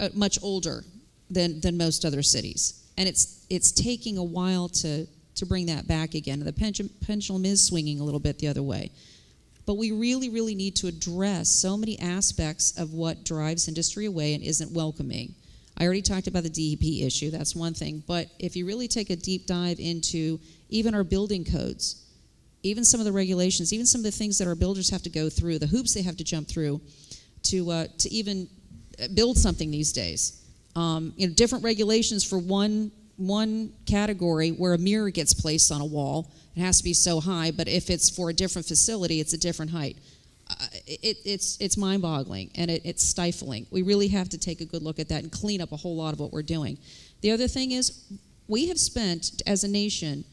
uh, much older than, than most other cities. And it's, it's taking a while to, to bring that back again. And the pendulum, pendulum is swinging a little bit the other way. But we really, really need to address so many aspects of what drives industry away and isn't welcoming. I already talked about the D E P issue, that's one thing, but if you really take a deep dive into even our building codes, even some of the regulations, even some of the things that our builders have to go through, the hoops they have to jump through to, uh, to even build something these days. Um, you know, different regulations for one, one category where a mirror gets placed on a wall. It has to be so high, but if it's for a different facility, it's a different height. Uh, it, it's, it's mind-boggling, and it, it's stifling. We really have to take a good look at that and clean up a whole lot of what we're doing. The other thing is we have spent, as a nation,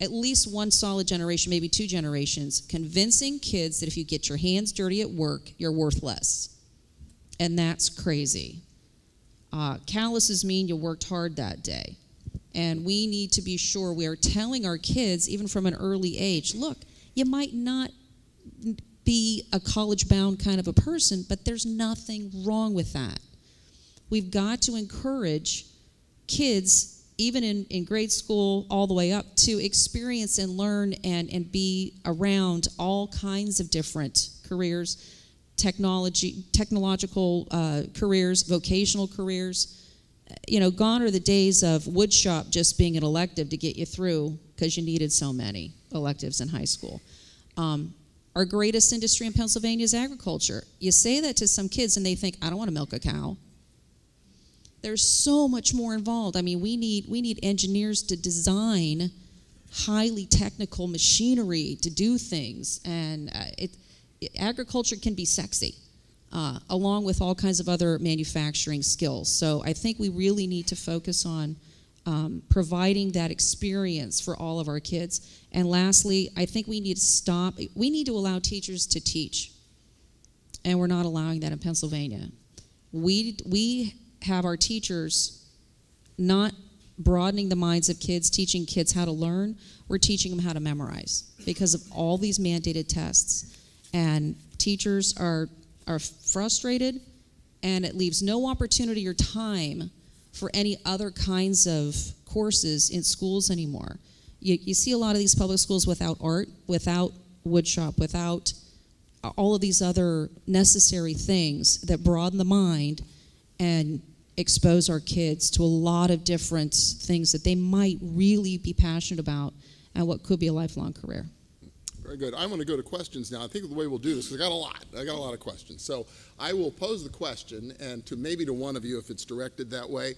at least one solid generation, maybe two generations, convincing kids that if you get your hands dirty at work, you're worth less. And that's crazy. Uh, calluses mean you worked hard that day. And we need to be sure we are telling our kids, even from an early age, look, you might not be a college-bound kind of a person, but there's nothing wrong with that. We've got to encourage kids, even in, in grade school all the way up, to experience and learn and, and be around all kinds of different careers, technology, technological uh, careers, vocational careers. You know, gone are the days of woodshop just being an elective to get you through because you needed so many electives in high school. Um, our greatest industry in Pennsylvania is agriculture. You say that to some kids and they think, I don't want to milk a cow. There's so much more involved. I mean, we need, we need engineers to design highly technical machinery to do things. And uh, it, it, agriculture can be sexy. Uh, along with all kinds of other manufacturing skills. So I think we really need to focus on um, providing that experience for all of our kids. And lastly, I think we need to stop, we need to allow teachers to teach. And we're not allowing that in Pennsylvania. We, we have our teachers not broadening the minds of kids, teaching kids how to learn, we're teaching them how to memorize because of all these mandated tests. And teachers are are frustrated, and it leaves no opportunity or time for any other kinds of courses in schools anymore. You, you see a lot of these public schools without art, without woodshop, without all of these other necessary things that broaden the mind and expose our kids to a lot of different things that they might really be passionate about and what could be a lifelong career. Very good. I'm going to go to questions now. I think the way we'll do this, because I got a lot. I got a lot of questions. So I will pose the question, and to maybe to one of you if it's directed that way.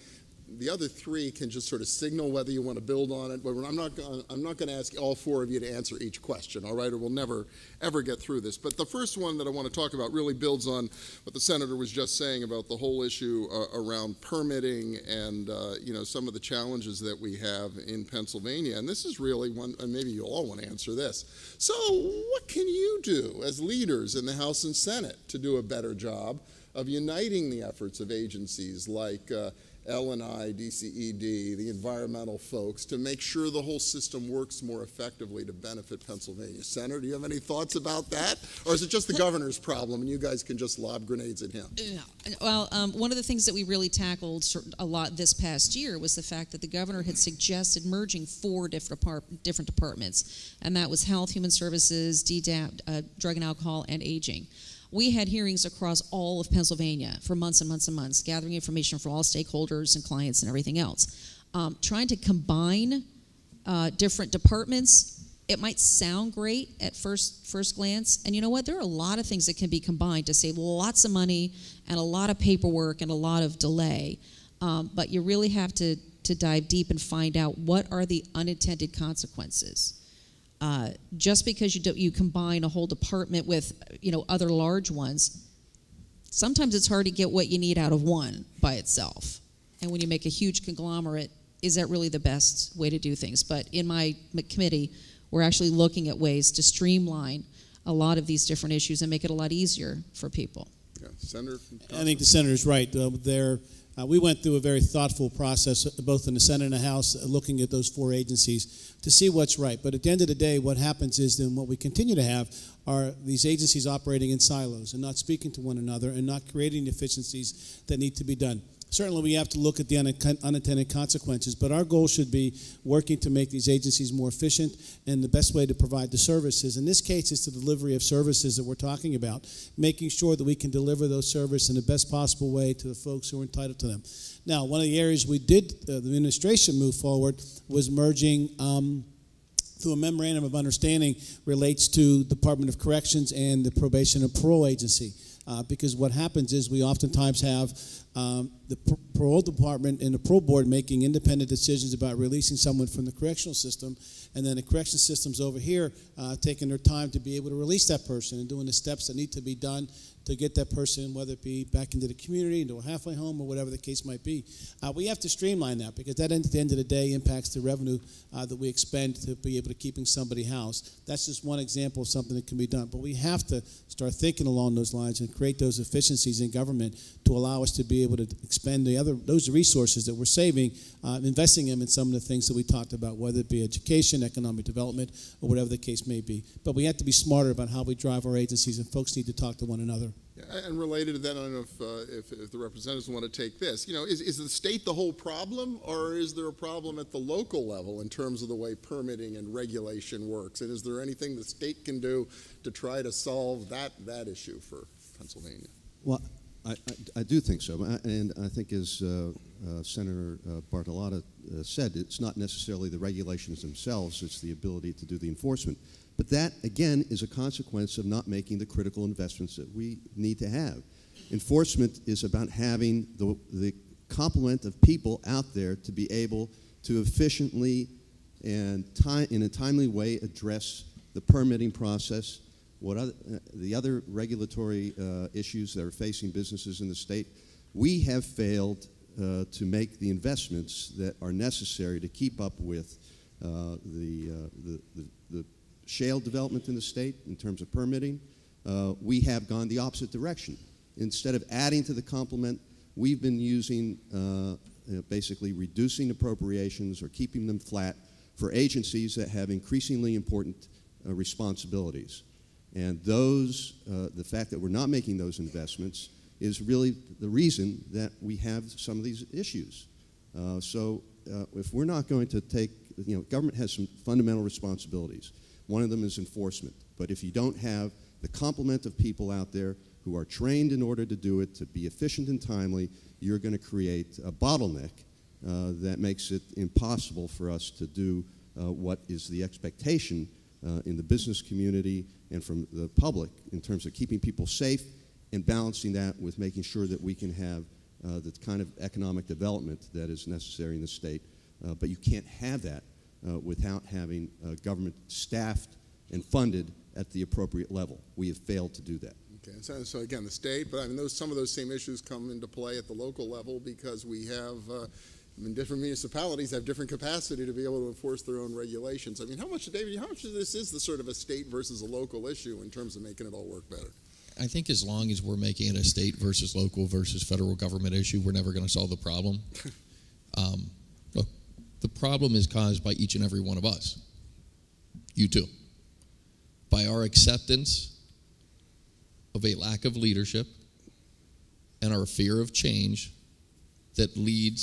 The other three can just sort of signal whether you want to build on it. But I'm not going to, I'm not going to ask all four of you to answer each question, all right? Or we'll never, ever get through this. But the first one that I want to talk about really builds on what the senator was just saying about the whole issue uh, around permitting and uh, you know, some of the challenges that we have in Pennsylvania. And this is really one, and maybe you all want to answer this. So what can you do as leaders in the House and Senate to do a better job of uniting the efforts of agencies like uh, L and I, D C E D, the environmental folks, to make sure the whole system works more effectively to benefit Pennsylvania? Senator, do you have any thoughts about that? Or is it just the governor's problem and you guys can just lob grenades at him? No. Well, um, one of the things that we really tackled a lot this past year was the fact that the governor had suggested merging four different, different departments, and that was health, human services, D D A P, uh, drug and alcohol, and aging. We had hearings across all of Pennsylvania for months and months and months, gathering information from all stakeholders and clients and everything else. Um, trying to combine uh, different departments, it might sound great at first first glance, and you know what? There are a lot of things that can be combined to save lots of money and a lot of paperwork and a lot of delay. Um, but you really have to to dive deep and find out what are the unintended consequences. Uh, just because you do, you combine a whole department with you know other large ones, sometimes it's hard to get what you need out of one by itself. And when you make a huge conglomerate, is that really the best way to do things? But in my committee, we're actually looking at ways to streamline a lot of these different issues and make it a lot easier for people. Yeah, Senator from I think the senator's right. Uh, there, uh, we went through a very thoughtful process, both in the Senate and the House, uh, looking at those four agencies to see what's right. But at the end of the day, what happens is then what we continue to have are these agencies operating in silos and not speaking to one another and not creating the efficiencies that need to be done. Certainly, we have to look at the unintended consequences, but our goal should be working to make these agencies more efficient and the best way to provide the services. In this case, it's the delivery of services that we're talking about, making sure that we can deliver those services in the best possible way to the folks who are entitled to them. Now, one of the areas we did, uh, the administration moved forward, was merging um, through a memorandum of understanding relates to Department of Corrections and the Probation and Parole Agency. Uh, because what happens is we oftentimes have um, the parole department and the parole board making independent decisions about releasing someone from the correctional system, and then the correction system's over here uh, taking their time to be able to release that person and doing the steps that need to be done to get that person, whether it be back into the community, into a halfway home, or whatever the case might be. Uh, we have to streamline that because that, at the end of the day, impacts the revenue uh, that we expend to be able to keeping somebody housed. That's just one example of something that can be done. But we have to start thinking along those lines and create those efficiencies in government to allow us to be able to expend the other those resources that we're saving, uh, investing them in some of the things that we talked about, whether it be education, economic development, or whatever the case may be. But we have to be smarter about how we drive our agencies, and folks need to talk to one another. Yeah, and related to that, I don't know if, uh, if, if the representatives want to take this. You know, is, is the state the whole problem, or is there a problem at the local level in terms of the way permitting and regulation works? And is there anything the state can do to try to solve that, that issue for Pennsylvania? Well, I, I, I do think so. And I think as uh, uh, Senator uh, Bartolotta uh, said, it's not necessarily the regulations themselves, it's the ability to do the enforcement. But that, again, is a consequence of not making the critical investments that we need to have. Enforcement is about having the, the complement of people out there to be able to efficiently and time, in a timely way address the permitting process, what other, uh, the other regulatory uh, issues that are facing businesses in the state. We have failed uh, to make the investments that are necessary to keep up with uh, the, uh, the, the, the shale development in the state in terms of permitting. Uh, we have gone the opposite direction. Instead of adding to the complement, we've been using, uh, you know, basically reducing appropriations or keeping them flat for agencies that have increasingly important uh, responsibilities. And those, uh, the fact that we're not making those investments is really the reason that we have some of these issues. Uh, so uh, if we're not going to take, you know, government has some fundamental responsibilities. One of them is enforcement. But if you don't have the complement of people out there who are trained in order to do it, to be efficient and timely, you're going to create a bottleneck uh, that makes it impossible for us to do uh, what is the expectation uh, in the business community and from the public in terms of keeping people safe and balancing that with making sure that we can have uh, the kind of economic development that is necessary in the state. Uh, but you can't have that Uh, without having uh, government staffed and funded at the appropriate level. We have failed to do that. Okay, so, so again, the state, but I mean, those, some of those same issues come into play at the local level because we have, uh, I mean, different municipalities have different capacity to be able to enforce their own regulations. I mean, how much, David, how much of this is the sort of a state versus a local issue in terms of making it all work better? I think as long as we're making it a state versus local versus federal government issue, we're never going to solve the problem. um, The problem is caused by each and every one of us, you too, by our acceptance of a lack of leadership and our fear of change that leads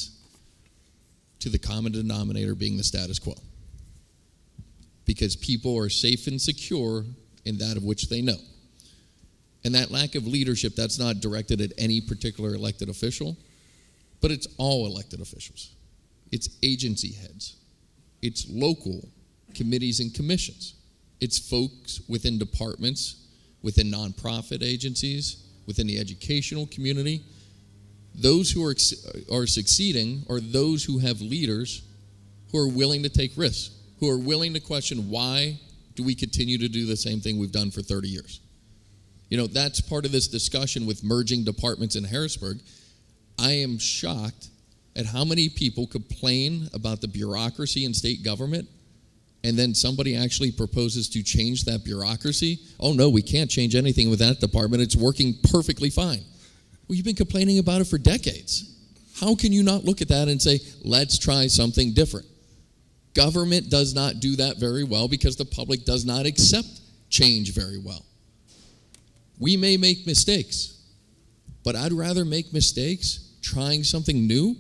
to the common denominator being the status quo. Because people are safe and secure in that of which they know. And that lack of leadership, that's not directed at any particular elected official, but it's all elected officials. It's agency heads. It's local committees and commissions. It's folks within departments, within nonprofit agencies, within the educational community. Those who are, are succeeding are those who have leaders who are willing to take risks, who are willing to question, why do we continue to do the same thing we've done for thirty years? You know, that's part of this discussion with merging departments in Harrisburg. I am shocked at how many people complain about the bureaucracy in state government, and then somebody actually proposes to change that bureaucracy. Oh no, we can't change anything with that department. It's working perfectly fine. Well, you've been complaining about it for decades. How can you not look at that and say, let's try something different? Government does not do that very well because the public does not accept change very well. We may make mistakes, but I'd rather make mistakes trying something new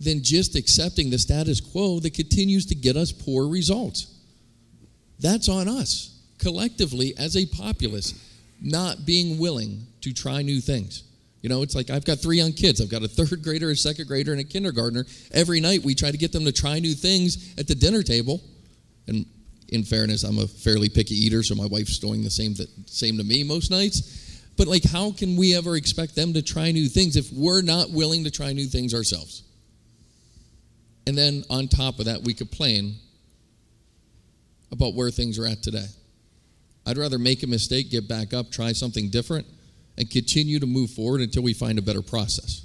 than just accepting the status quo that continues to get us poor results. That's on us, collectively, as a populace, not being willing to try new things. You know, it's like I've got three young kids. I've got a third grader, a second grader, and a kindergartner. Every night we try to get them to try new things at the dinner table. And in fairness, I'm a fairly picky eater, so my wife's doing the same, th same to me most nights. But like, how can we ever expect them to try new things if we're not willing to try new things ourselves? And then on top of that, we complain about where things are at today. I'd rather make a mistake, get back up, try something different, and continue to move forward until we find a better process.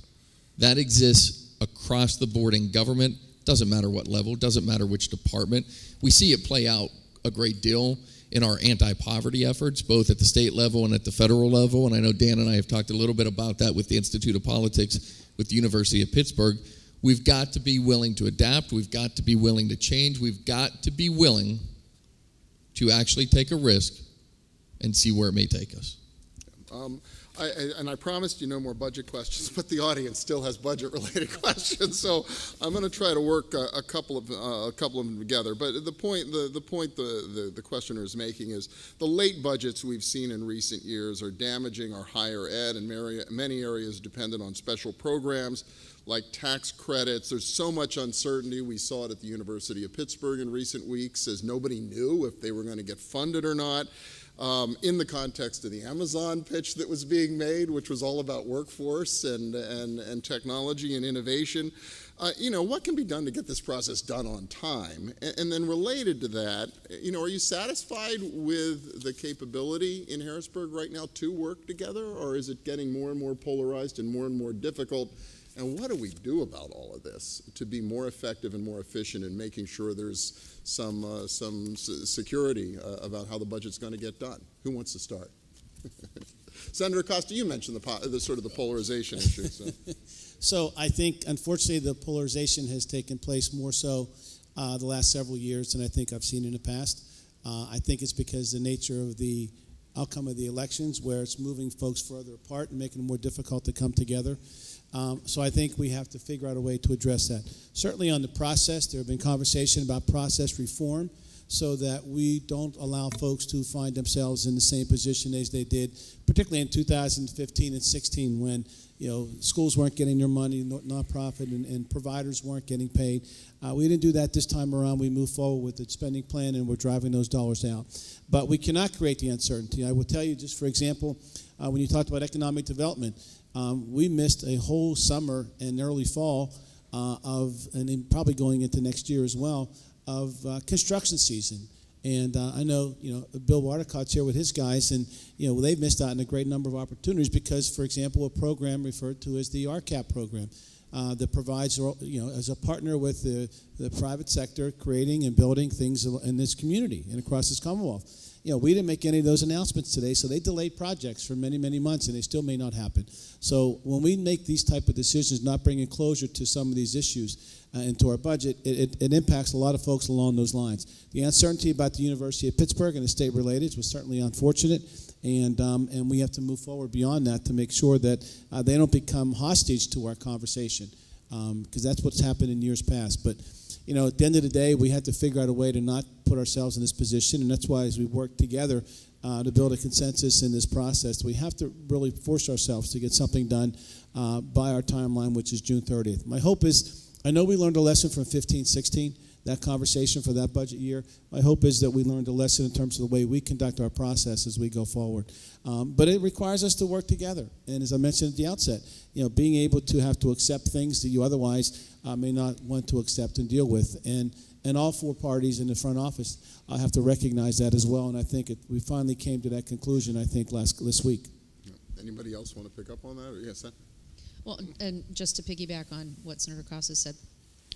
That exists across the board in government. Doesn't matter what level, doesn't matter which department. We see it play out a great deal in our anti-poverty efforts, both at the state level and at the federal level. And I know Dan and I have talked a little bit about that with the Institute of Politics, with the University of Pittsburgh. We've got to be willing to adapt. We've got to be willing to change. We've got to be willing to actually take a risk and see where it may take us. Um, I, and I promised you no more budget questions, but the audience still has budget-related questions, so I'm going to try to work a, a couple of uh, a couple of them together. But the point the the point the, the the questioner is making is the late budgets we've seen in recent years are damaging our higher ed, and many, many areas dependent on special programs like tax credits. There's so much uncertainty. We saw it at the University of Pittsburgh in recent weeks, as nobody knew if they were going to get funded or not. Um, in the context of the Amazon pitch that was being made, which was all about workforce and, and, and technology and innovation. Uh, you know, what can be done to get this process done on time? And, and then related to that, you know, are you satisfied with the capability in Harrisburg right now to work together, or is it getting more and more polarized and more and more difficult? And what do we do about all of this to be more effective and more efficient in making sure there's some, uh, some s security uh, about how the budget's going to get done? Who wants to start? Senator Costa, you mentioned the, po the sort of the polarization issue. So. So I think, unfortunately, the polarization has taken place more so uh, the last several years than I think I've seen in the past. Uh, I think it's because the nature of the outcome of the elections, where it's moving folks further apart and making it more difficult to come together. Um, so I think we have to figure out a way to address that. Certainly on the process, there have been conversation about process reform so that we don't allow folks to find themselves in the same position as they did, particularly in two thousand fifteen and sixteen when, you know, schools weren't getting their money, nonprofit and, and providers weren't getting paid. Uh, we didn't do that this time around. We moved forward with the spending plan and we're driving those dollars down. But we cannot create the uncertainty. I will tell you, just for example, uh, when you talked about economic development, Um, we missed a whole summer and early fall uh, of, and probably going into next year as well, of uh, construction season. And uh, I know, you know, Bill Waterkotte's here with his guys, and, you know, they've missed out on a great number of opportunities because, for example, a program referred to as the R CAP program uh, that provides, you know, as a partner with the, the private sector, creating and building things in this community and across this Commonwealth. You know, we didn't make any of those announcements today, so they delayed projects for many, many months, and they still may not happen. So when we make these type of decisions, not bringing closure to some of these issues uh, into our budget, it, it, it impacts a lot of folks along those lines. The uncertainty about the University of Pittsburgh and the state related was certainly unfortunate, and, um, and we have to move forward beyond that to make sure that uh, they don't become hostage to our conversation, because that's what's happened in years past. But you know, at the end of the day, we had to figure out a way to not put ourselves in this position, and that's why as we work together uh, to build a consensus in this process, we have to really force ourselves to get something done uh, by our timeline, which is June thirtieth. My hope is, I know we learned a lesson from fifteen sixteen, that conversation for that budget year. My hope is that we learned a lesson in terms of the way we conduct our process as we go forward. Um, but it requires us to work together. And as I mentioned at the outset, you know, being able to have to accept things that you otherwise uh, may not want to accept and deal with. And, and all four parties in the front office uh, have to recognize that as well. And I think it, we finally came to that conclusion, I think, last this week. Anybody else want to pick up on that? Or, yes, sir? Well, and just to piggyback on what Senator Costa said,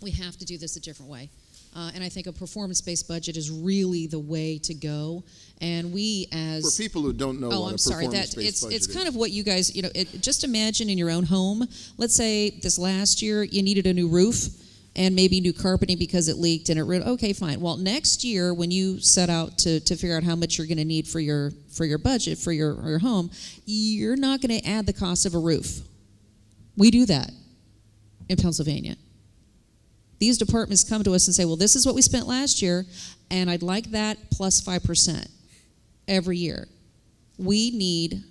we have to do this a different way. Uh, and I think a performance-based budget is really the way to go. And we as... For people who don't know oh, what I'm a performance-based budget is. It's kind of what you guys, you know, it, just imagine in your own home. Let's say this last year you needed a new roof and maybe new carpeting because it leaked and it... Okay, fine. Well, next year when you set out to, to figure out how much you're going to need for your, for your budget, for your, your home, you're not going to add the cost of a roof. We do that in Pennsylvania. These departments come to us and say, well, this is what we spent last year, and I'd like that plus five percent every year. We need,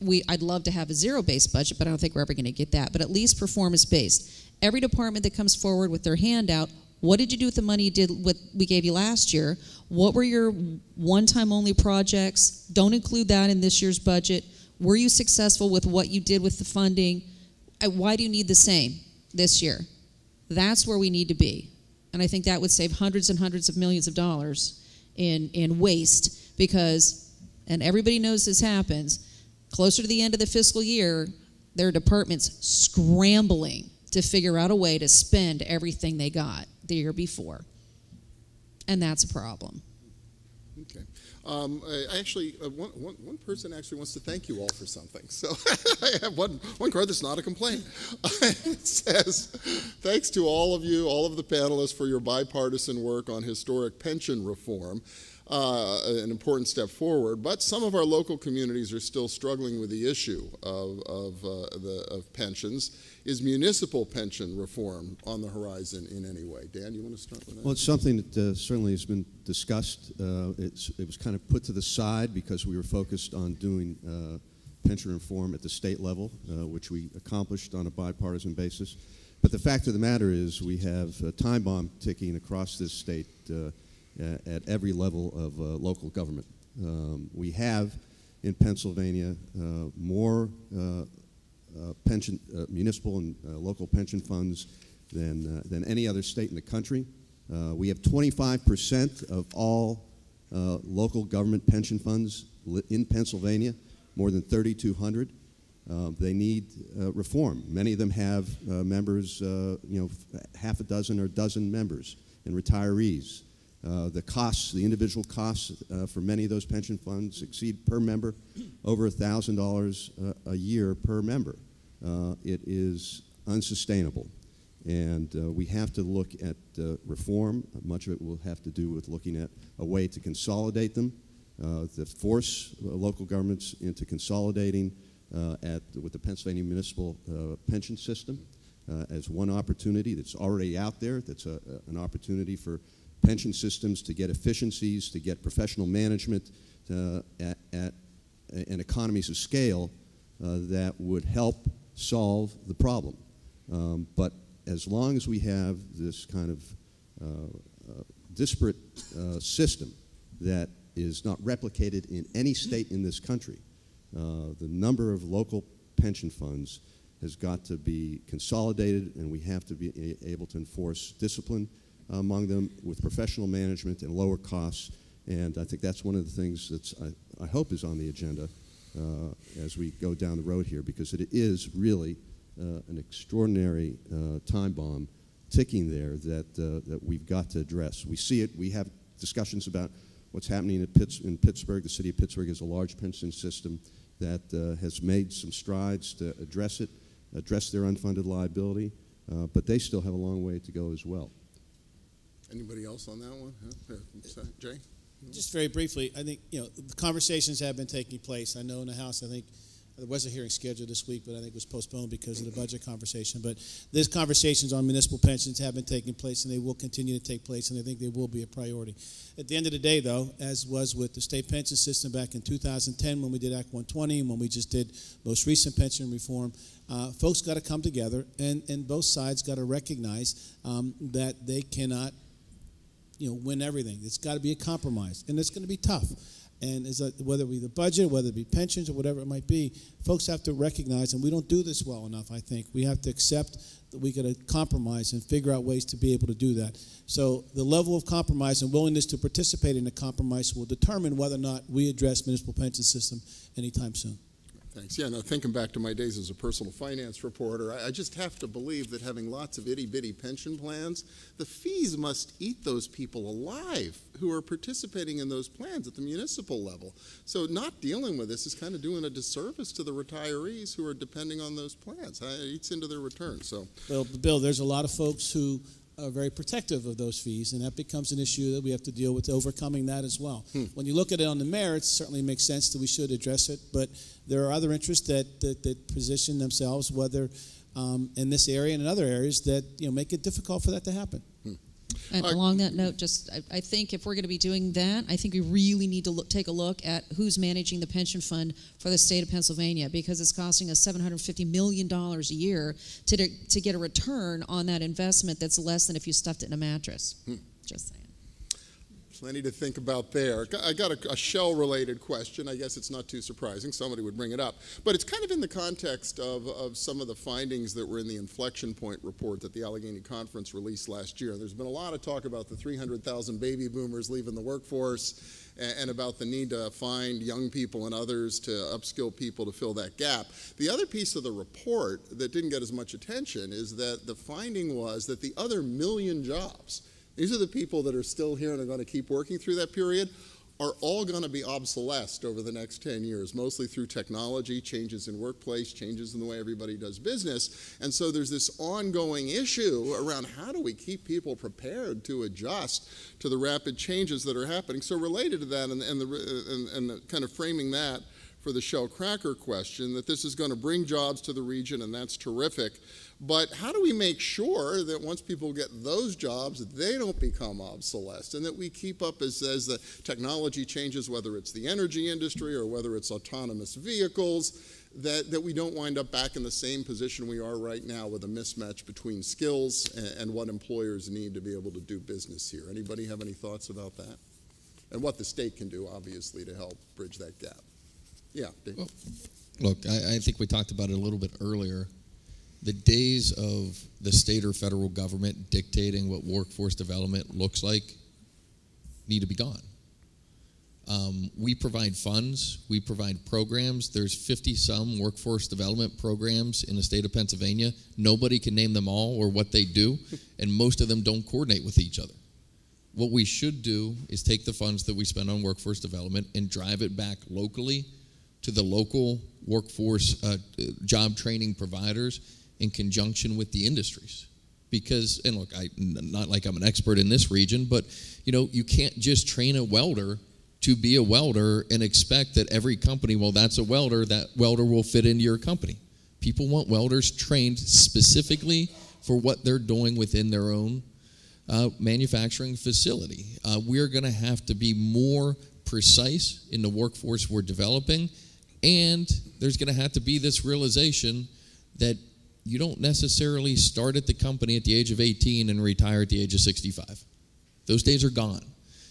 we, I'd love to have a zero-based budget, but I don't think we're ever going to get that, but at least performance-based. Every department that comes forward with their handout, what did you do with the money you did with, we gave you last year? What were your one-time only projects? Don't include that in this year's budget. Were you successful with what you did with the funding? Why do you need the same this year? That's where we need to be. And I think that would save hundreds and hundreds of millions of dollars in, in waste because, and everybody knows this happens, closer to the end of the fiscal year, there are departments scrambling to figure out a way to spend everything they got the year before. And that's a problem. Okay. Um, I actually, uh, one, one, one person actually wants to thank you all for something. So I have one, one card that's not a complaint. It says, thanks to all of you, all of the panelists for your bipartisan work on historic pension reform, uh, an important step forward. But some of our local communities are still struggling with the issue of, of, uh, the, of pensions. Is municipal pension reform on the horizon in any way? Dan, you want to start with that? Well, it's something that uh, certainly has been discussed. Uh, it's, it was kind of put to the side because we were focused on doing uh, pension reform at the state level, uh, which we accomplished on a bipartisan basis. But the fact of the matter is we have a time bomb ticking across this state uh, at every level of uh, local government. Um, we have in Pennsylvania uh, more uh, Uh, pension, uh, municipal and uh, local pension funds than, uh, than any other state in the country. Uh, we have twenty-five percent of all uh, local government pension funds in Pennsylvania, more than thirty-two hundred. Uh, they need uh, reform. Many of them have uh, members, uh, you know, half a dozen or a dozen members and retirees. Uh, the costs, the individual costs uh, for many of those pension funds exceed per member over one thousand dollars uh, a year per member. Uh, it is unsustainable, and uh, we have to look at uh, reform. Much of it will have to do with looking at a way to consolidate them, uh, to force uh, local governments into consolidating uh, at with the Pennsylvania municipal uh, pension system uh, as one opportunity that's already out there. That's a, an opportunity for pension systems to get efficiencies, to get professional management uh, at, at and economies of scale uh, that would help solve the problem. Um, but as long as we have this kind of uh, uh, disparate uh, system that is not replicated in any state in this country, uh, the number of local pension funds has got to be consolidated, and we have to be able to enforce discipline among them with professional management and lower costs. And I think that's one of the things that's I, I hope is on the agenda uh, as we go down the road here, because it is really uh, an extraordinary uh, time bomb ticking there that, uh, that we've got to address. We see it. We have discussions about what's happening in, Pitts, in Pittsburgh. The city of Pittsburgh has a large pension system that uh, has made some strides to address it, address their unfunded liability, uh, but they still have a long way to go as well. Anybody else on that one? Huh? Jay? Just very briefly, I think, you know, the conversations have been taking place. I know in the House, I think, there was a hearing scheduled this week, but I think it was postponed because of the budget conversation. But these conversations on municipal pensions have been taking place, and they will continue to take place, and I think they will be a priority. At the end of the day, though, as was with the state pension system back in two thousand ten when we did Act one twenty and when we just did most recent pension reform, uh, folks got to come together, and, and both sides got to recognize um, that they cannot you know, win everything. It's got to be a compromise, and it's going to be tough. And is that whether it be the budget, whether it be pensions or whatever it might be, folks have to recognize, and we don't do this well enough, I think. We have to accept that we got to compromise and figure out ways to be able to do that. So the level of compromise and willingness to participate in the compromise will determine whether or not we address municipal pension system anytime soon. Thanks. Yeah, now thinking back to my days as a personal finance reporter, I, I just have to believe that having lots of itty-bitty pension plans, the fees must eat those people alive who are participating in those plans at the municipal level. So not dealing with this is kind of doing a disservice to the retirees who are depending on those plans. It eats into their return. So, Bill, Bill, there's a lot of folks who are very protective of those fees, and that becomes an issue that we have to deal with, overcoming that as well. Hmm. When you look at it on the merits, it certainly makes sense that we should address it, but there are other interests that, that, that position themselves, whether um, in this area and in other areas, that you know make it difficult for that to happen. Hmm. And right. Along that note, just I, I think if we're going to be doing that, I think we really need to look, take a look at who's managing the pension fund for the state of Pennsylvania, because it's costing us seven hundred fifty million dollars a year to, to get a return on that investment that's less than if you stuffed it in a mattress. Hmm. Just saying. Plenty to think about there. I got a, a shell-related question. I guess it's not too surprising. Somebody would bring it up. But it's kind of in the context of, of some of the findings that were in the Inflection Point report that the Allegheny Conference released last year. There's been a lot of talk about the three hundred thousand baby boomers leaving the workforce, and about the need to find young people and others to upskill people to fill that gap. The other piece of the report that didn't get as much attention is that the finding was that the other million jobs, these are the people that are still here and are going to keep working through that period, are all going to be obsolesced over the next ten years, mostly through technology, changes in workplace, changes in the way everybody does business. And so there's this ongoing issue around how do we keep people prepared to adjust to the rapid changes that are happening. So related to that and, and, the, and, and the kind of framing that for the shell cracker question, that this is going to bring jobs to the region, and that's terrific. But how do we make sure that once people get those jobs, they don't become obsolescent, and that we keep up as, as the technology changes, whether it's the energy industry or whether it's autonomous vehicles, that, that we don't wind up back in the same position we are right now with a mismatch between skills and, and what employers need to be able to do business here. Anybody have any thoughts about that? And what the state can do, obviously, to help bridge that gap. Yeah. Well, look, I, I think we talked about it a little bit earlier. The days of the state or federal government dictating what workforce development looks like need to be gone. Um, we provide funds, we provide programs. There's fifty some workforce development programs in the state of Pennsylvania. Nobody can name them all or what they do, and most of them don't coordinate with each other. What we should do is take the funds that we spend on workforce development and drive it back locally to the local workforce uh, job training providers in conjunction with the industries. Because, and look, I, not like I'm an expert in this region, but you know, you can't just train a welder to be a welder and expect that every company, well, that's a welder, that welder will fit into your company. People want welders trained specifically for what they're doing within their own uh, manufacturing facility. Uh, we're gonna have to be more precise in the workforce we're developing, and there's going to have to be this realization that you don't necessarily start at the company at the age of eighteen and retire at the age of sixty-five. Those days are gone.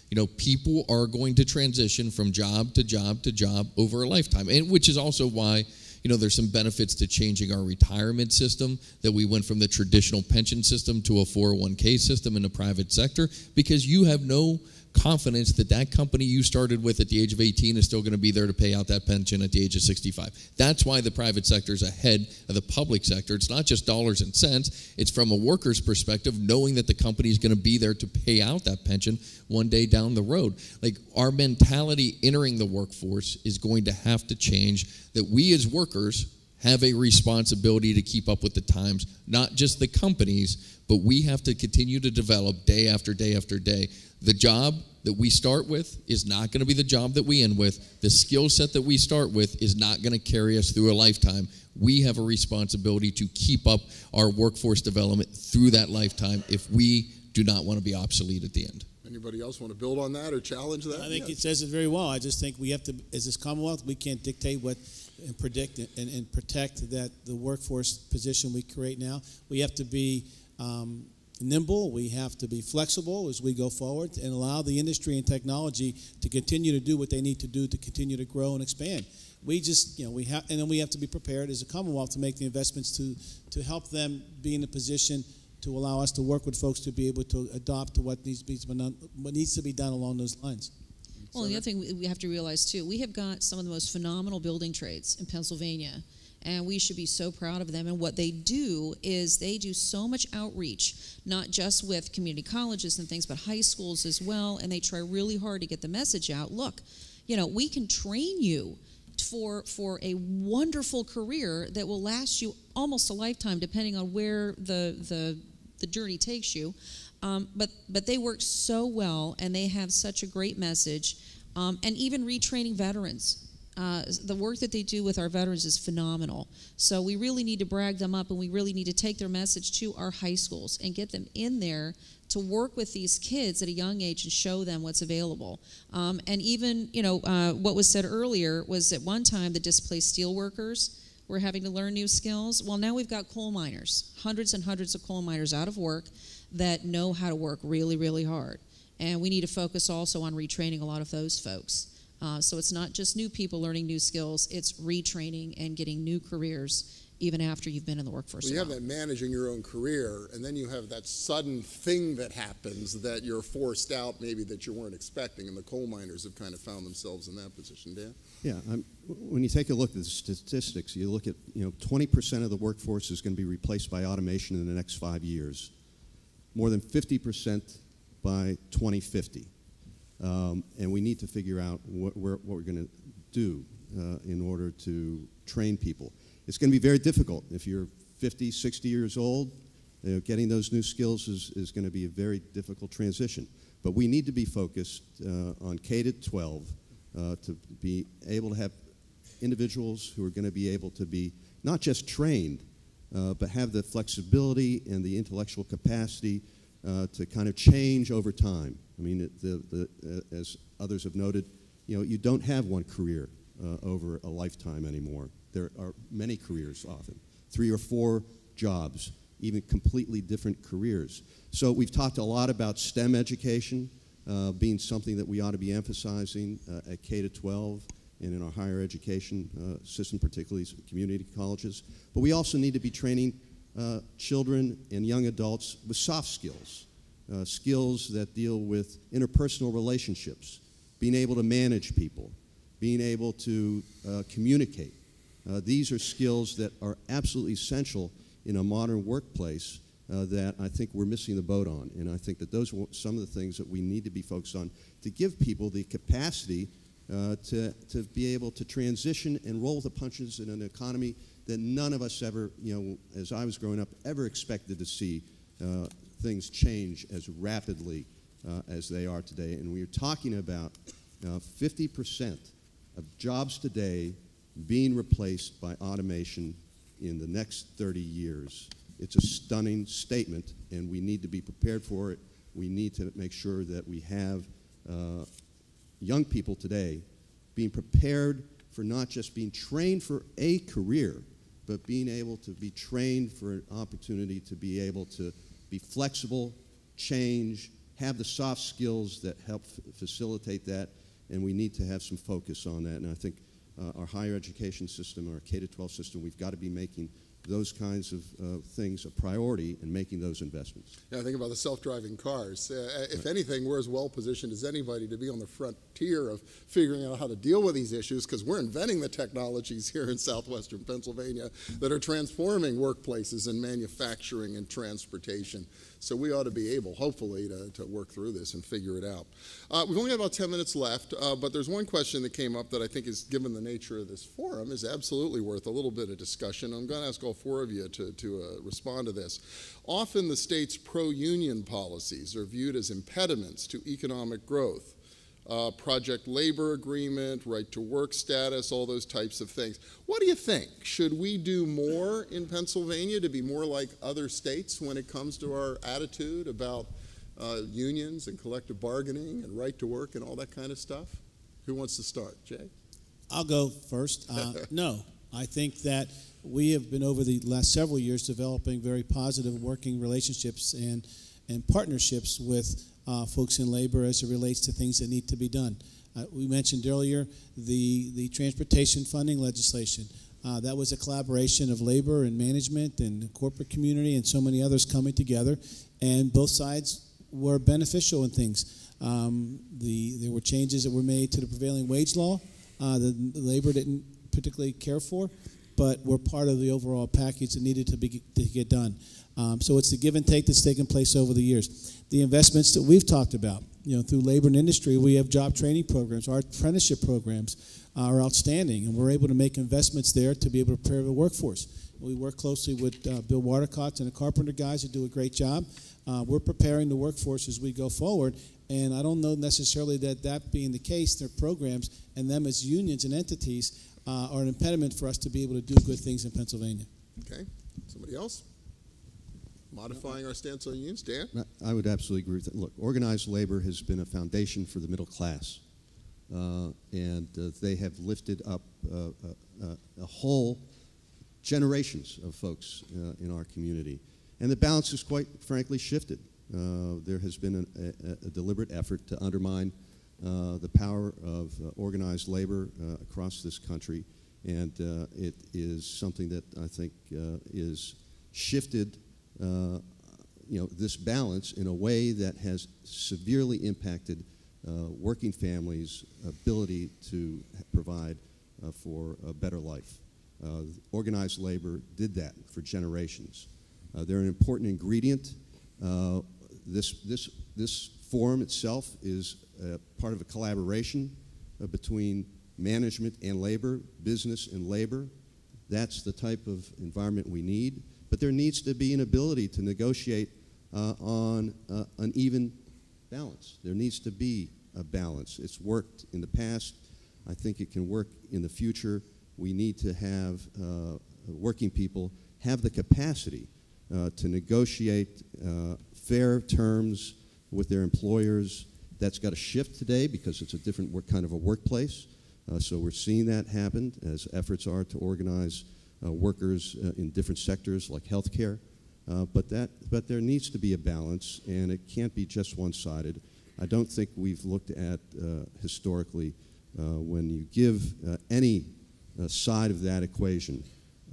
You know, people are going to transition from job to job to job over a lifetime, and which is also why, you know, there's some benefits to changing our retirement system, that we went from the traditional pension system to a four oh one K system in the private sector, because you have no confidence that that company you started with at the age of eighteen is still going to be there to pay out that pension at the age of sixty-five. That's why the private sector is ahead of the public sector. It's not just dollars and cents. It's from a worker's perspective, knowing that the company is going to be there to pay out that pension one day down the road. Like, our mentality entering the workforce is going to have to change, that we as workers have a responsibility to keep up with the times, not just the companies, but we have to continue to develop day after day after day. The job that we start with is not going to be the job that we end with. The skill set that we start with is not going to carry us through a lifetime. We have a responsibility to keep up our workforce development through that lifetime if we do not want to be obsolete at the end. Anybody else want to build on that or challenge that? I think yes. It says it very well. I just think we have to, as this Commonwealth, we can't dictate what and predict and, and protect that the workforce position we create now. We have to be um, nimble, we have to be flexible as we go forward and allow the industry and technology to continue to do what they need to do to continue to grow and expand. We just, you know, we have, and then we have to be prepared as a Commonwealth to make the investments to, to help them be in a position to allow us to work with folks to be able to adopt to what needs to be done, what needs to be done along those lines. Well, so the other thing we have to realize too, we have got some of the most phenomenal building trades in Pennsylvania. And we should be so proud of them. And what they do is they do so much outreach, not just with community colleges and things, but high schools as well. And they try really hard to get the message out. Look, you know, we can train you for for a wonderful career that will last you almost a lifetime, depending on where the the, the journey takes you. Um, but but they work so well, and they have such a great message, um, and even retraining veterans. Uh, the work that they do with our veterans is phenomenal. So we really need to brag them up, and we really need to take their message to our high schools and get them in there to work with these kids at a young age and show them what's available. Um, and even, you know, uh, what was said earlier was at one time the displaced steel workers were having to learn new skills. Well, now we've got coal miners, hundreds and hundreds of coal miners out of work that know how to work really, really hard. And we need to focus also on retraining a lot of those folks. Uh, so it's not just new people learning new skills, it's retraining and getting new careers even after you've been in the workforce. Well, you have that managing your own career, and then you have that sudden thing that happens that you're forced out, maybe that you weren't expecting, and the coal miners have kind of found themselves in that position. Dan? Yeah, um, when you take a look at the statistics, you look at, you know, twenty percent of the workforce is going to be replaced by automation in the next five years, more than fifty percent by twenty fifty. Um, and we need to figure out what we're, what we're going to do uh, in order to train people. It's going to be very difficult. If you're fifty, sixty years old, you know, getting those new skills is, is going to be a very difficult transition. But we need to be focused uh, on K to twelve uh, to be able to have individuals who are going to be able to be not just trained, uh, but have the flexibility and the intellectual capacity uh, to kind of change over time. I mean, it, the, the, uh, as others have noted, you know, you don't have one career uh, over a lifetime anymore. There are many careers often, three or four jobs, even completely different careers. So we've talked a lot about STEM education uh, being something that we ought to be emphasizing uh, at K to twelve and in our higher education uh, system, particularly community colleges. But we also need to be training uh, children and young adults with soft skills. Uh, skills that deal with interpersonal relationships, being able to manage people, being able to uh, communicate. Uh, these are skills that are absolutely essential in a modern workplace uh, that I think we're missing the boat on. And I think that those are some of the things that we need to be focused on to give people the capacity uh, to, to be able to transition and roll with the punches in an economy that none of us ever, you know, as I was growing up, ever expected to see. Uh, things change as rapidly uh, as they are today. And we're talking about uh, fifty percent of jobs today being replaced by automation in the next thirty years. It's a stunning statement, and we need to be prepared for it. We need to make sure that we have uh, young people today being prepared for not just being trained for a career, but being able to be trained for an opportunity to be able to be flexible, change, have the soft skills that help facilitate that, and we need to have some focus on that. And I think uh, our higher education system, our K to twelve system, we've got to be making those kinds of uh, things a priority and making those investments. Yeah, I think about the self-driving cars. Uh, if right. anything, we're as well positioned as anybody to be on the frontier of figuring out how to deal with these issues, because we're inventing the technologies here in southwestern Pennsylvania that are transforming workplaces in manufacturing and transportation. So we ought to be able, hopefully, to, to work through this and figure it out. Uh, we've only got about ten minutes left, uh, but there's one question that came up that I think is, given the nature of this forum, is absolutely worth a little bit of discussion. I'm going to ask all four of you to, to uh, respond to this. Often the state's pro-union policies are viewed as impediments to economic growth. Uh, project labor agreement, right to work status, all those types of things. What do you think? Should we do more in Pennsylvania to be more like other states when it comes to our attitude about uh, unions and collective bargaining and right to work and all that kind of stuff? Who wants to start? Jay? I'll go first. Uh, no. I think that we have been, over the last several years, developing very positive working relationships and, and partnerships with uh, folks in labor as it relates to things that need to be done. Uh, we mentioned earlier the, the transportation funding legislation. Uh, that was a collaboration of labor and management and the corporate community and so many others coming together, and both sides were beneficial in things. Um, the, there were changes that were made to the prevailing wage law uh, that labor didn't particularly care for, but were part of the overall package that needed to, be, to get done. Um, so it's the give and take that's taken place over the years. The investments that we've talked about, you know, through labor and industry, we have job training programs. Our apprenticeship programs are outstanding, and we're able to make investments there to be able to prepare the workforce. We work closely with uh, Bill Waterkotte and the Carpenter guys who do a great job. Uh, we're preparing the workforce as we go forward, and I don't know necessarily that that being the case, their programs and them as unions and entities uh, are an impediment for us to be able to do good things in Pennsylvania. Okay. Somebody else? Modifying our stance on unions. Dan? I would absolutely agree with that. Look, organized labor has been a foundation for the middle class. Uh, and uh, they have lifted up uh, uh, a whole generations of folks uh, in our community. And the balance is quite frankly shifted. Uh, there has been an, a, a deliberate effort to undermine uh, the power of uh, organized labor uh, across this country. And uh, it is something that I think uh, is shifted uh, you know, this balance in a way that has severely impacted Uh, working families' ability to provide uh, for a better life. Uh, organized labor did that for generations. Uh, they're an important ingredient. Uh, this, this, this forum itself is uh, part of a collaboration uh, between management and labor, business and labor. That's the type of environment we need. But there needs to be an ability to negotiate uh, on uh, an even balance. There needs to be a balance. It's worked in the past. I think it can work in the future. We need to have uh, working people have the capacity uh, to negotiate uh, fair terms with their employers. That's got to shift today because it's a different work, kind of a workplace. Uh, so we're seeing that happen as efforts are to organize uh, workers uh, in different sectors like healthcare. Uh, but, that, but there needs to be a balance, and it can't be just one-sided. I don't think we've looked at, uh, historically, uh, when you give uh, any uh, side of that equation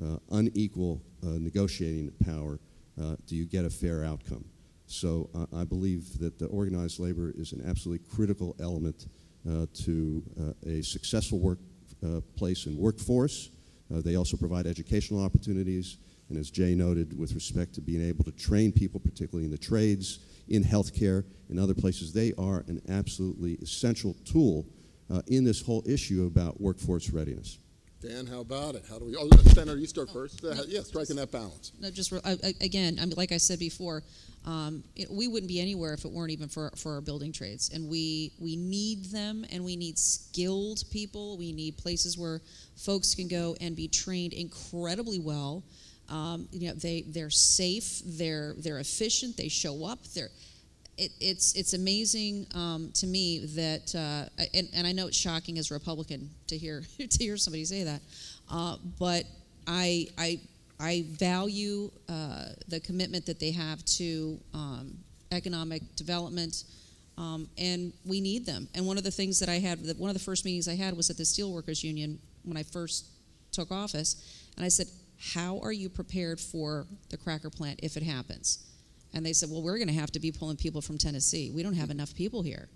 uh, unequal uh, negotiating power, uh, do you get a fair outcome? So uh, I believe that the organized labor is an absolutely critical element uh, to uh, a successful workplace uh, and workforce. Uh, they also provide educational opportunities. And as Jay noted, with respect to being able to train people, particularly in the trades, in healthcare, in other places, they are an absolutely essential tool uh, in this whole issue about workforce readiness. Dan, how about it? How do we? Oh, Senator, you start oh, first. Uh, no, yeah, striking that balance. No, just I, again, I mean, like I said before, um, it, we wouldn't be anywhere if it weren't even for for our building trades, and we we need them, and we need skilled people. We need places where folks can go and be trained incredibly well. Um, you know, they they're safe, they're they're efficient, they show up. They're it, it's it's amazing um, to me that uh, and and I know it's shocking as a Republican to hear to hear somebody say that, uh, but I I I value uh, the commitment that they have to um, economic development, um, and we need them. And one of the things that I had, one of the first meetings I had was at the Steelworkers Union when I first took office, and I said, how are you prepared for the cracker plant if it happens? And they said, well, we're going to have to be pulling people from Tennessee. We don't have enough people here.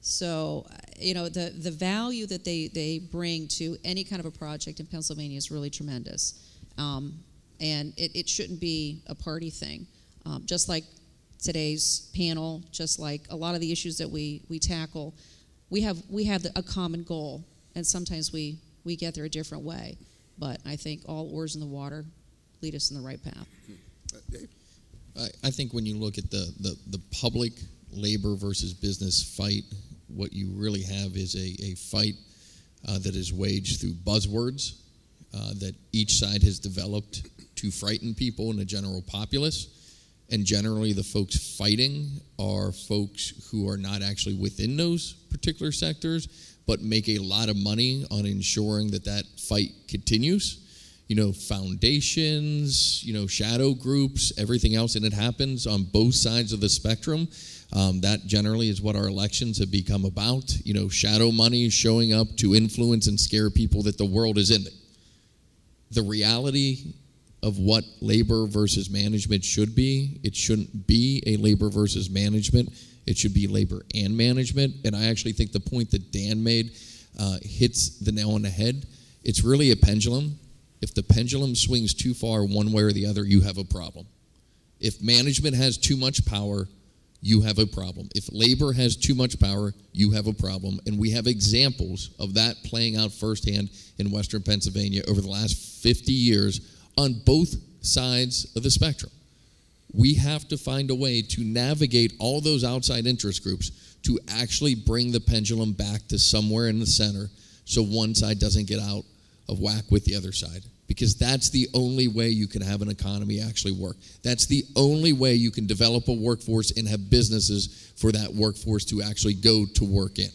So, you know, the, the value that they, they bring to any kind of a project in Pennsylvania is really tremendous. Um, and it, it shouldn't be a party thing. Um, just like today's panel, just like a lot of the issues that we, we tackle, we have, we have a common goal. And sometimes we, we get there a different way. But I think all oars in the water lead us in the right path. I, I think when you look at the, the, the public labor versus business fight, what you really have is a, a fight uh, that is waged through buzzwords uh, that each side has developed to frighten people in the general populace. And generally the folks fighting are folks who are not actually within those particular sectors, but make a lot of money on ensuring that that fight continues. you know, foundations, you know, shadow groups, everything else, and it happens on both sides of the spectrum. Um, that generally is what our elections have become about, you know, shadow money showing up to influence and scare people that the world is ending. The reality of what labor versus management should be, it shouldn't be a labor versus management, it should be labor and management, and I actually think the point that Dan made uh, hits the nail on the head. It's really a pendulum. If the pendulum swings too far one way or the other, you have a problem. If management has too much power, you have a problem. If labor has too much power, you have a problem. And we have examples of that playing out firsthand in Western Pennsylvania over the last fifty years on both sides of the spectrum. We have to find a way to navigate all those outside interest groups to actually bring the pendulum back to somewhere in the center so one side doesn't get out of whack with the other side. Because that's the only way you can have an economy actually work. That's the only way you can develop a workforce and have businesses for that workforce to actually go to work in.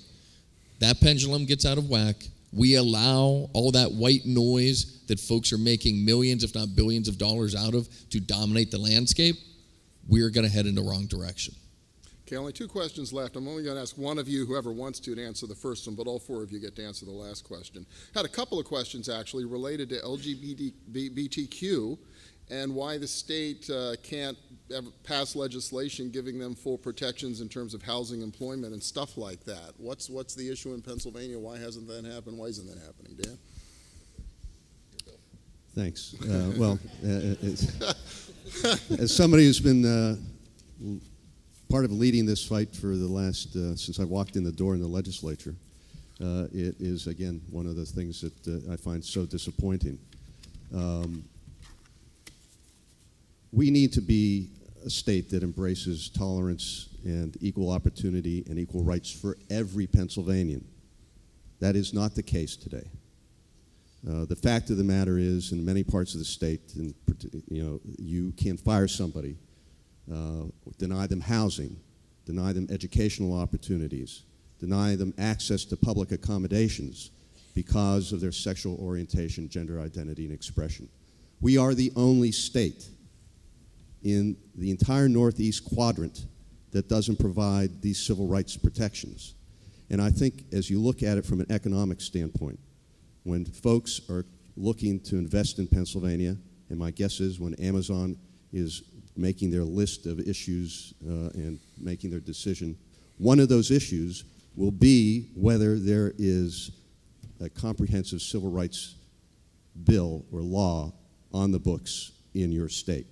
That pendulum gets out of whack. We allow all that white noise that folks are making millions, if not billions of dollars out of to dominate the landscape. We're going to head in the wrong direction. Okay, only two questions left. I'm only going to ask one of you, whoever wants to, to answer the first one, but all four of you get to answer the last question. Had a couple of questions, actually, related to L G B T Q and why the state uh, can't pass legislation giving them full protections in terms of housing, employment, and stuff like that. What's, what's the issue in Pennsylvania? Why hasn't that happened? Why isn't that happening, Dan? Thanks. Uh, well, uh, as somebody who's been uh, part of leading this fight for the last, uh, since I walked in the door in the legislature, uh, it is, again, one of the things that uh, I find so disappointing. Um, we need to be a state that embraces tolerance and equal opportunity and equal rights for every Pennsylvanian. That is not the case today. Uh, the fact of the matter is, in many parts of the state, in, you know, you can fire somebody, Uh, deny them housing, deny them educational opportunities, deny them access to public accommodations because of their sexual orientation, gender identity, and expression. We are the only state in the entire Northeast quadrant that doesn't provide these civil rights protections. And I think as you look at it from an economic standpoint, when folks are looking to invest in Pennsylvania, and my guess is when Amazon is making their list of issues uh, and making their decision, one of those issues will be whether there is a comprehensive civil rights bill or law on the books in your state.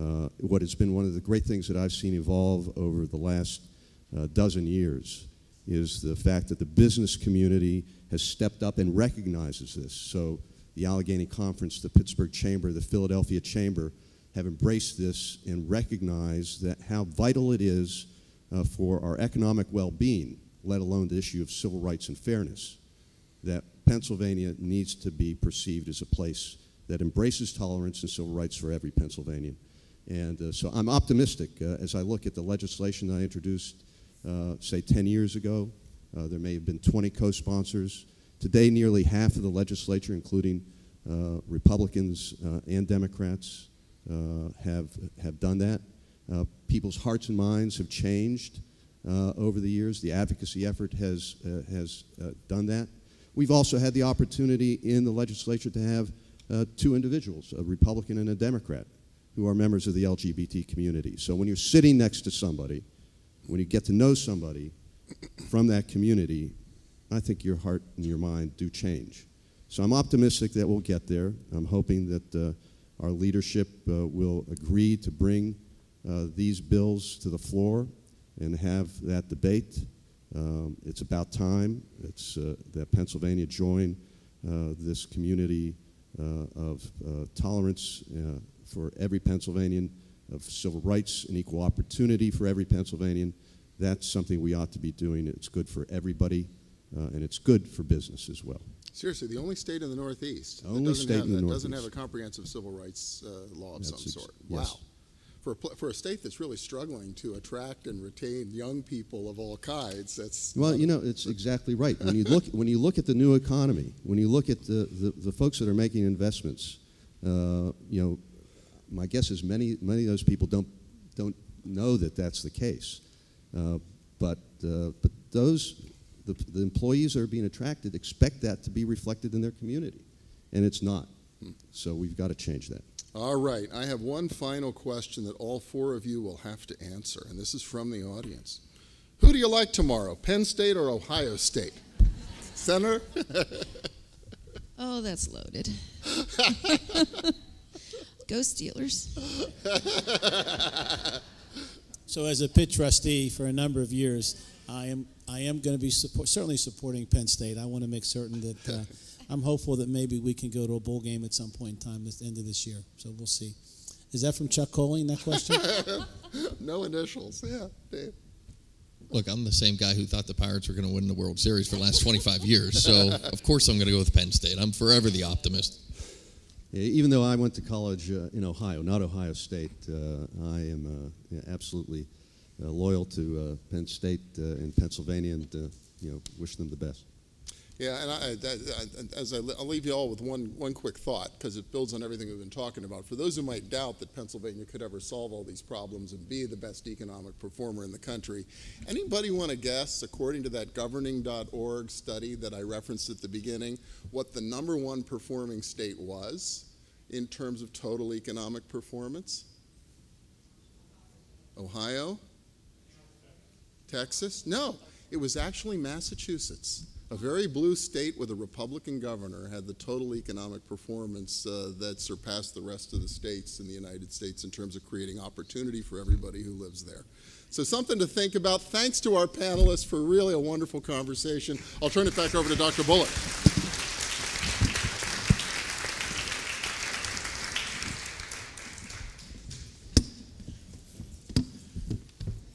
Uh, what has been one of the great things that I've seen evolve over the last uh, dozen years is the fact that the business community has stepped up and recognizes this. So the Allegheny Conference, the Pittsburgh Chamber, the Philadelphia Chamber have embraced this and recognize that how vital it is uh, for our economic well-being, let alone the issue of civil rights and fairness, that Pennsylvania needs to be perceived as a place that embraces tolerance and civil rights for every Pennsylvanian. And uh, so I'm optimistic uh, as I look at the legislation that I introduced, uh, say, ten years ago. Uh, there may have been twenty co-sponsors. Today, nearly half of the legislature, including uh, Republicans uh, and Democrats, Uh, have, have done that. Uh, people's hearts and minds have changed uh, over the years. The advocacy effort has, uh, has uh, done that. We've also had the opportunity in the legislature to have uh, two individuals, a Republican and a Democrat, who are members of the L G B T community. So when you're sitting next to somebody, when you get to know somebody from that community, I think your heart and your mind do change. So I'm optimistic that we'll get there. I'm hoping that uh, our leadership uh, will agree to bring uh, these bills to the floor and have that debate. Um, it's about time it's, uh, that Pennsylvania join uh, this community uh, of uh, tolerance uh, for every Pennsylvanian, of civil rights and equal opportunity for every Pennsylvanian. That's something we ought to be doing. It's good for everybody, uh, and it's good for business as well. Seriously, the only state in the Northeast that doesn't, have, that doesn't have a comprehensive civil rights uh, law of some sort. Wow. For a, for a state that's really struggling to attract and retain young people of all kinds, that's... Well, you know, it's exactly right. When you look, when you look at the new economy, when you look at the, the, the folks that are making investments, uh, you know, my guess is many many of those people don't don't know that that's the case. Uh, but uh, but those the, the employees that are being attracted expect that to be reflected in their community, and it's not. So we've got to change that. All right, I have one final question that all four of you will have to answer, and this is from the audience. Who do you like tomorrow, Penn State or Ohio State? Senator? Oh, that's loaded. Go Steelers. So as a Pitt trustee for a number of years, I am, I am going to be support, certainly supporting Penn State. I want to make certain that uh, I'm hopeful that maybe we can go to a bowl game at some point in time at the end of this year. So we'll see. Is that from Chuck Colling, that question? No initials. Yeah, Dave. Look, I'm the same guy who thought the Pirates were going to win the World Series for the last twenty-five years, so of course I'm going to go with Penn State. I'm forever the optimist. Yeah, even though I went to college uh, in Ohio, not Ohio State, uh, I am uh, absolutely uh, loyal to uh, Penn State uh, in Pennsylvania, and uh, you know, wish them the best. Yeah, and I, that, I, as I, I'll leave you all with one, one quick thought, because it builds on everything we've been talking about. For those who might doubt that Pennsylvania could ever solve all these problems and be the best economic performer in the country, anybody want to guess, according to that governing dot org study that I referenced at the beginning, what the number one performing state was in terms of total economic performance? Ohio? Texas? No, it was actually Massachusetts. A very blue state with a Republican governor had the total economic performance uh, that surpassed the rest of the states in the United States in terms of creating opportunity for everybody who lives there. So something to think about. Thanks to our panelists for really a wonderful conversation. I'll turn it back over to Doctor Bullock.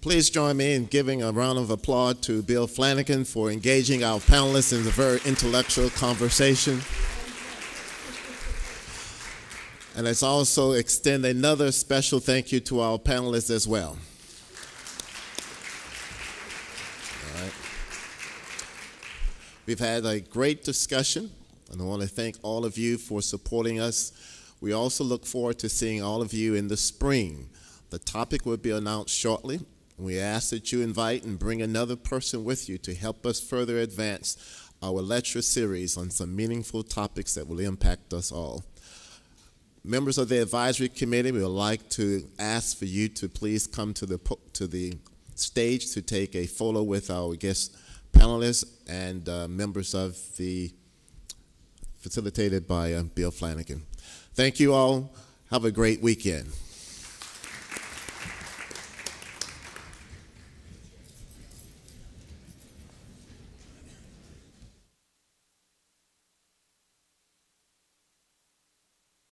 Please join me in giving a round of applause to Bill Flanagan for engaging our panelists in the very intellectual conversation. And let's also extend another special thank you to our panelists as well. All right. We've had a great discussion, and I want to thank all of you for supporting us. We also look forward to seeing all of you in the spring. The topic will be announced shortly. We ask that you invite and bring another person with you to help us further advance our lecture series on some meaningful topics that will impact us all. Members of the advisory committee, we would like to ask for you to please come to the, to the stage to take a photo with our guest panelists and uh, members of the, facilitated by uh, Bill Flanagan. Thank you all. Have a great weekend.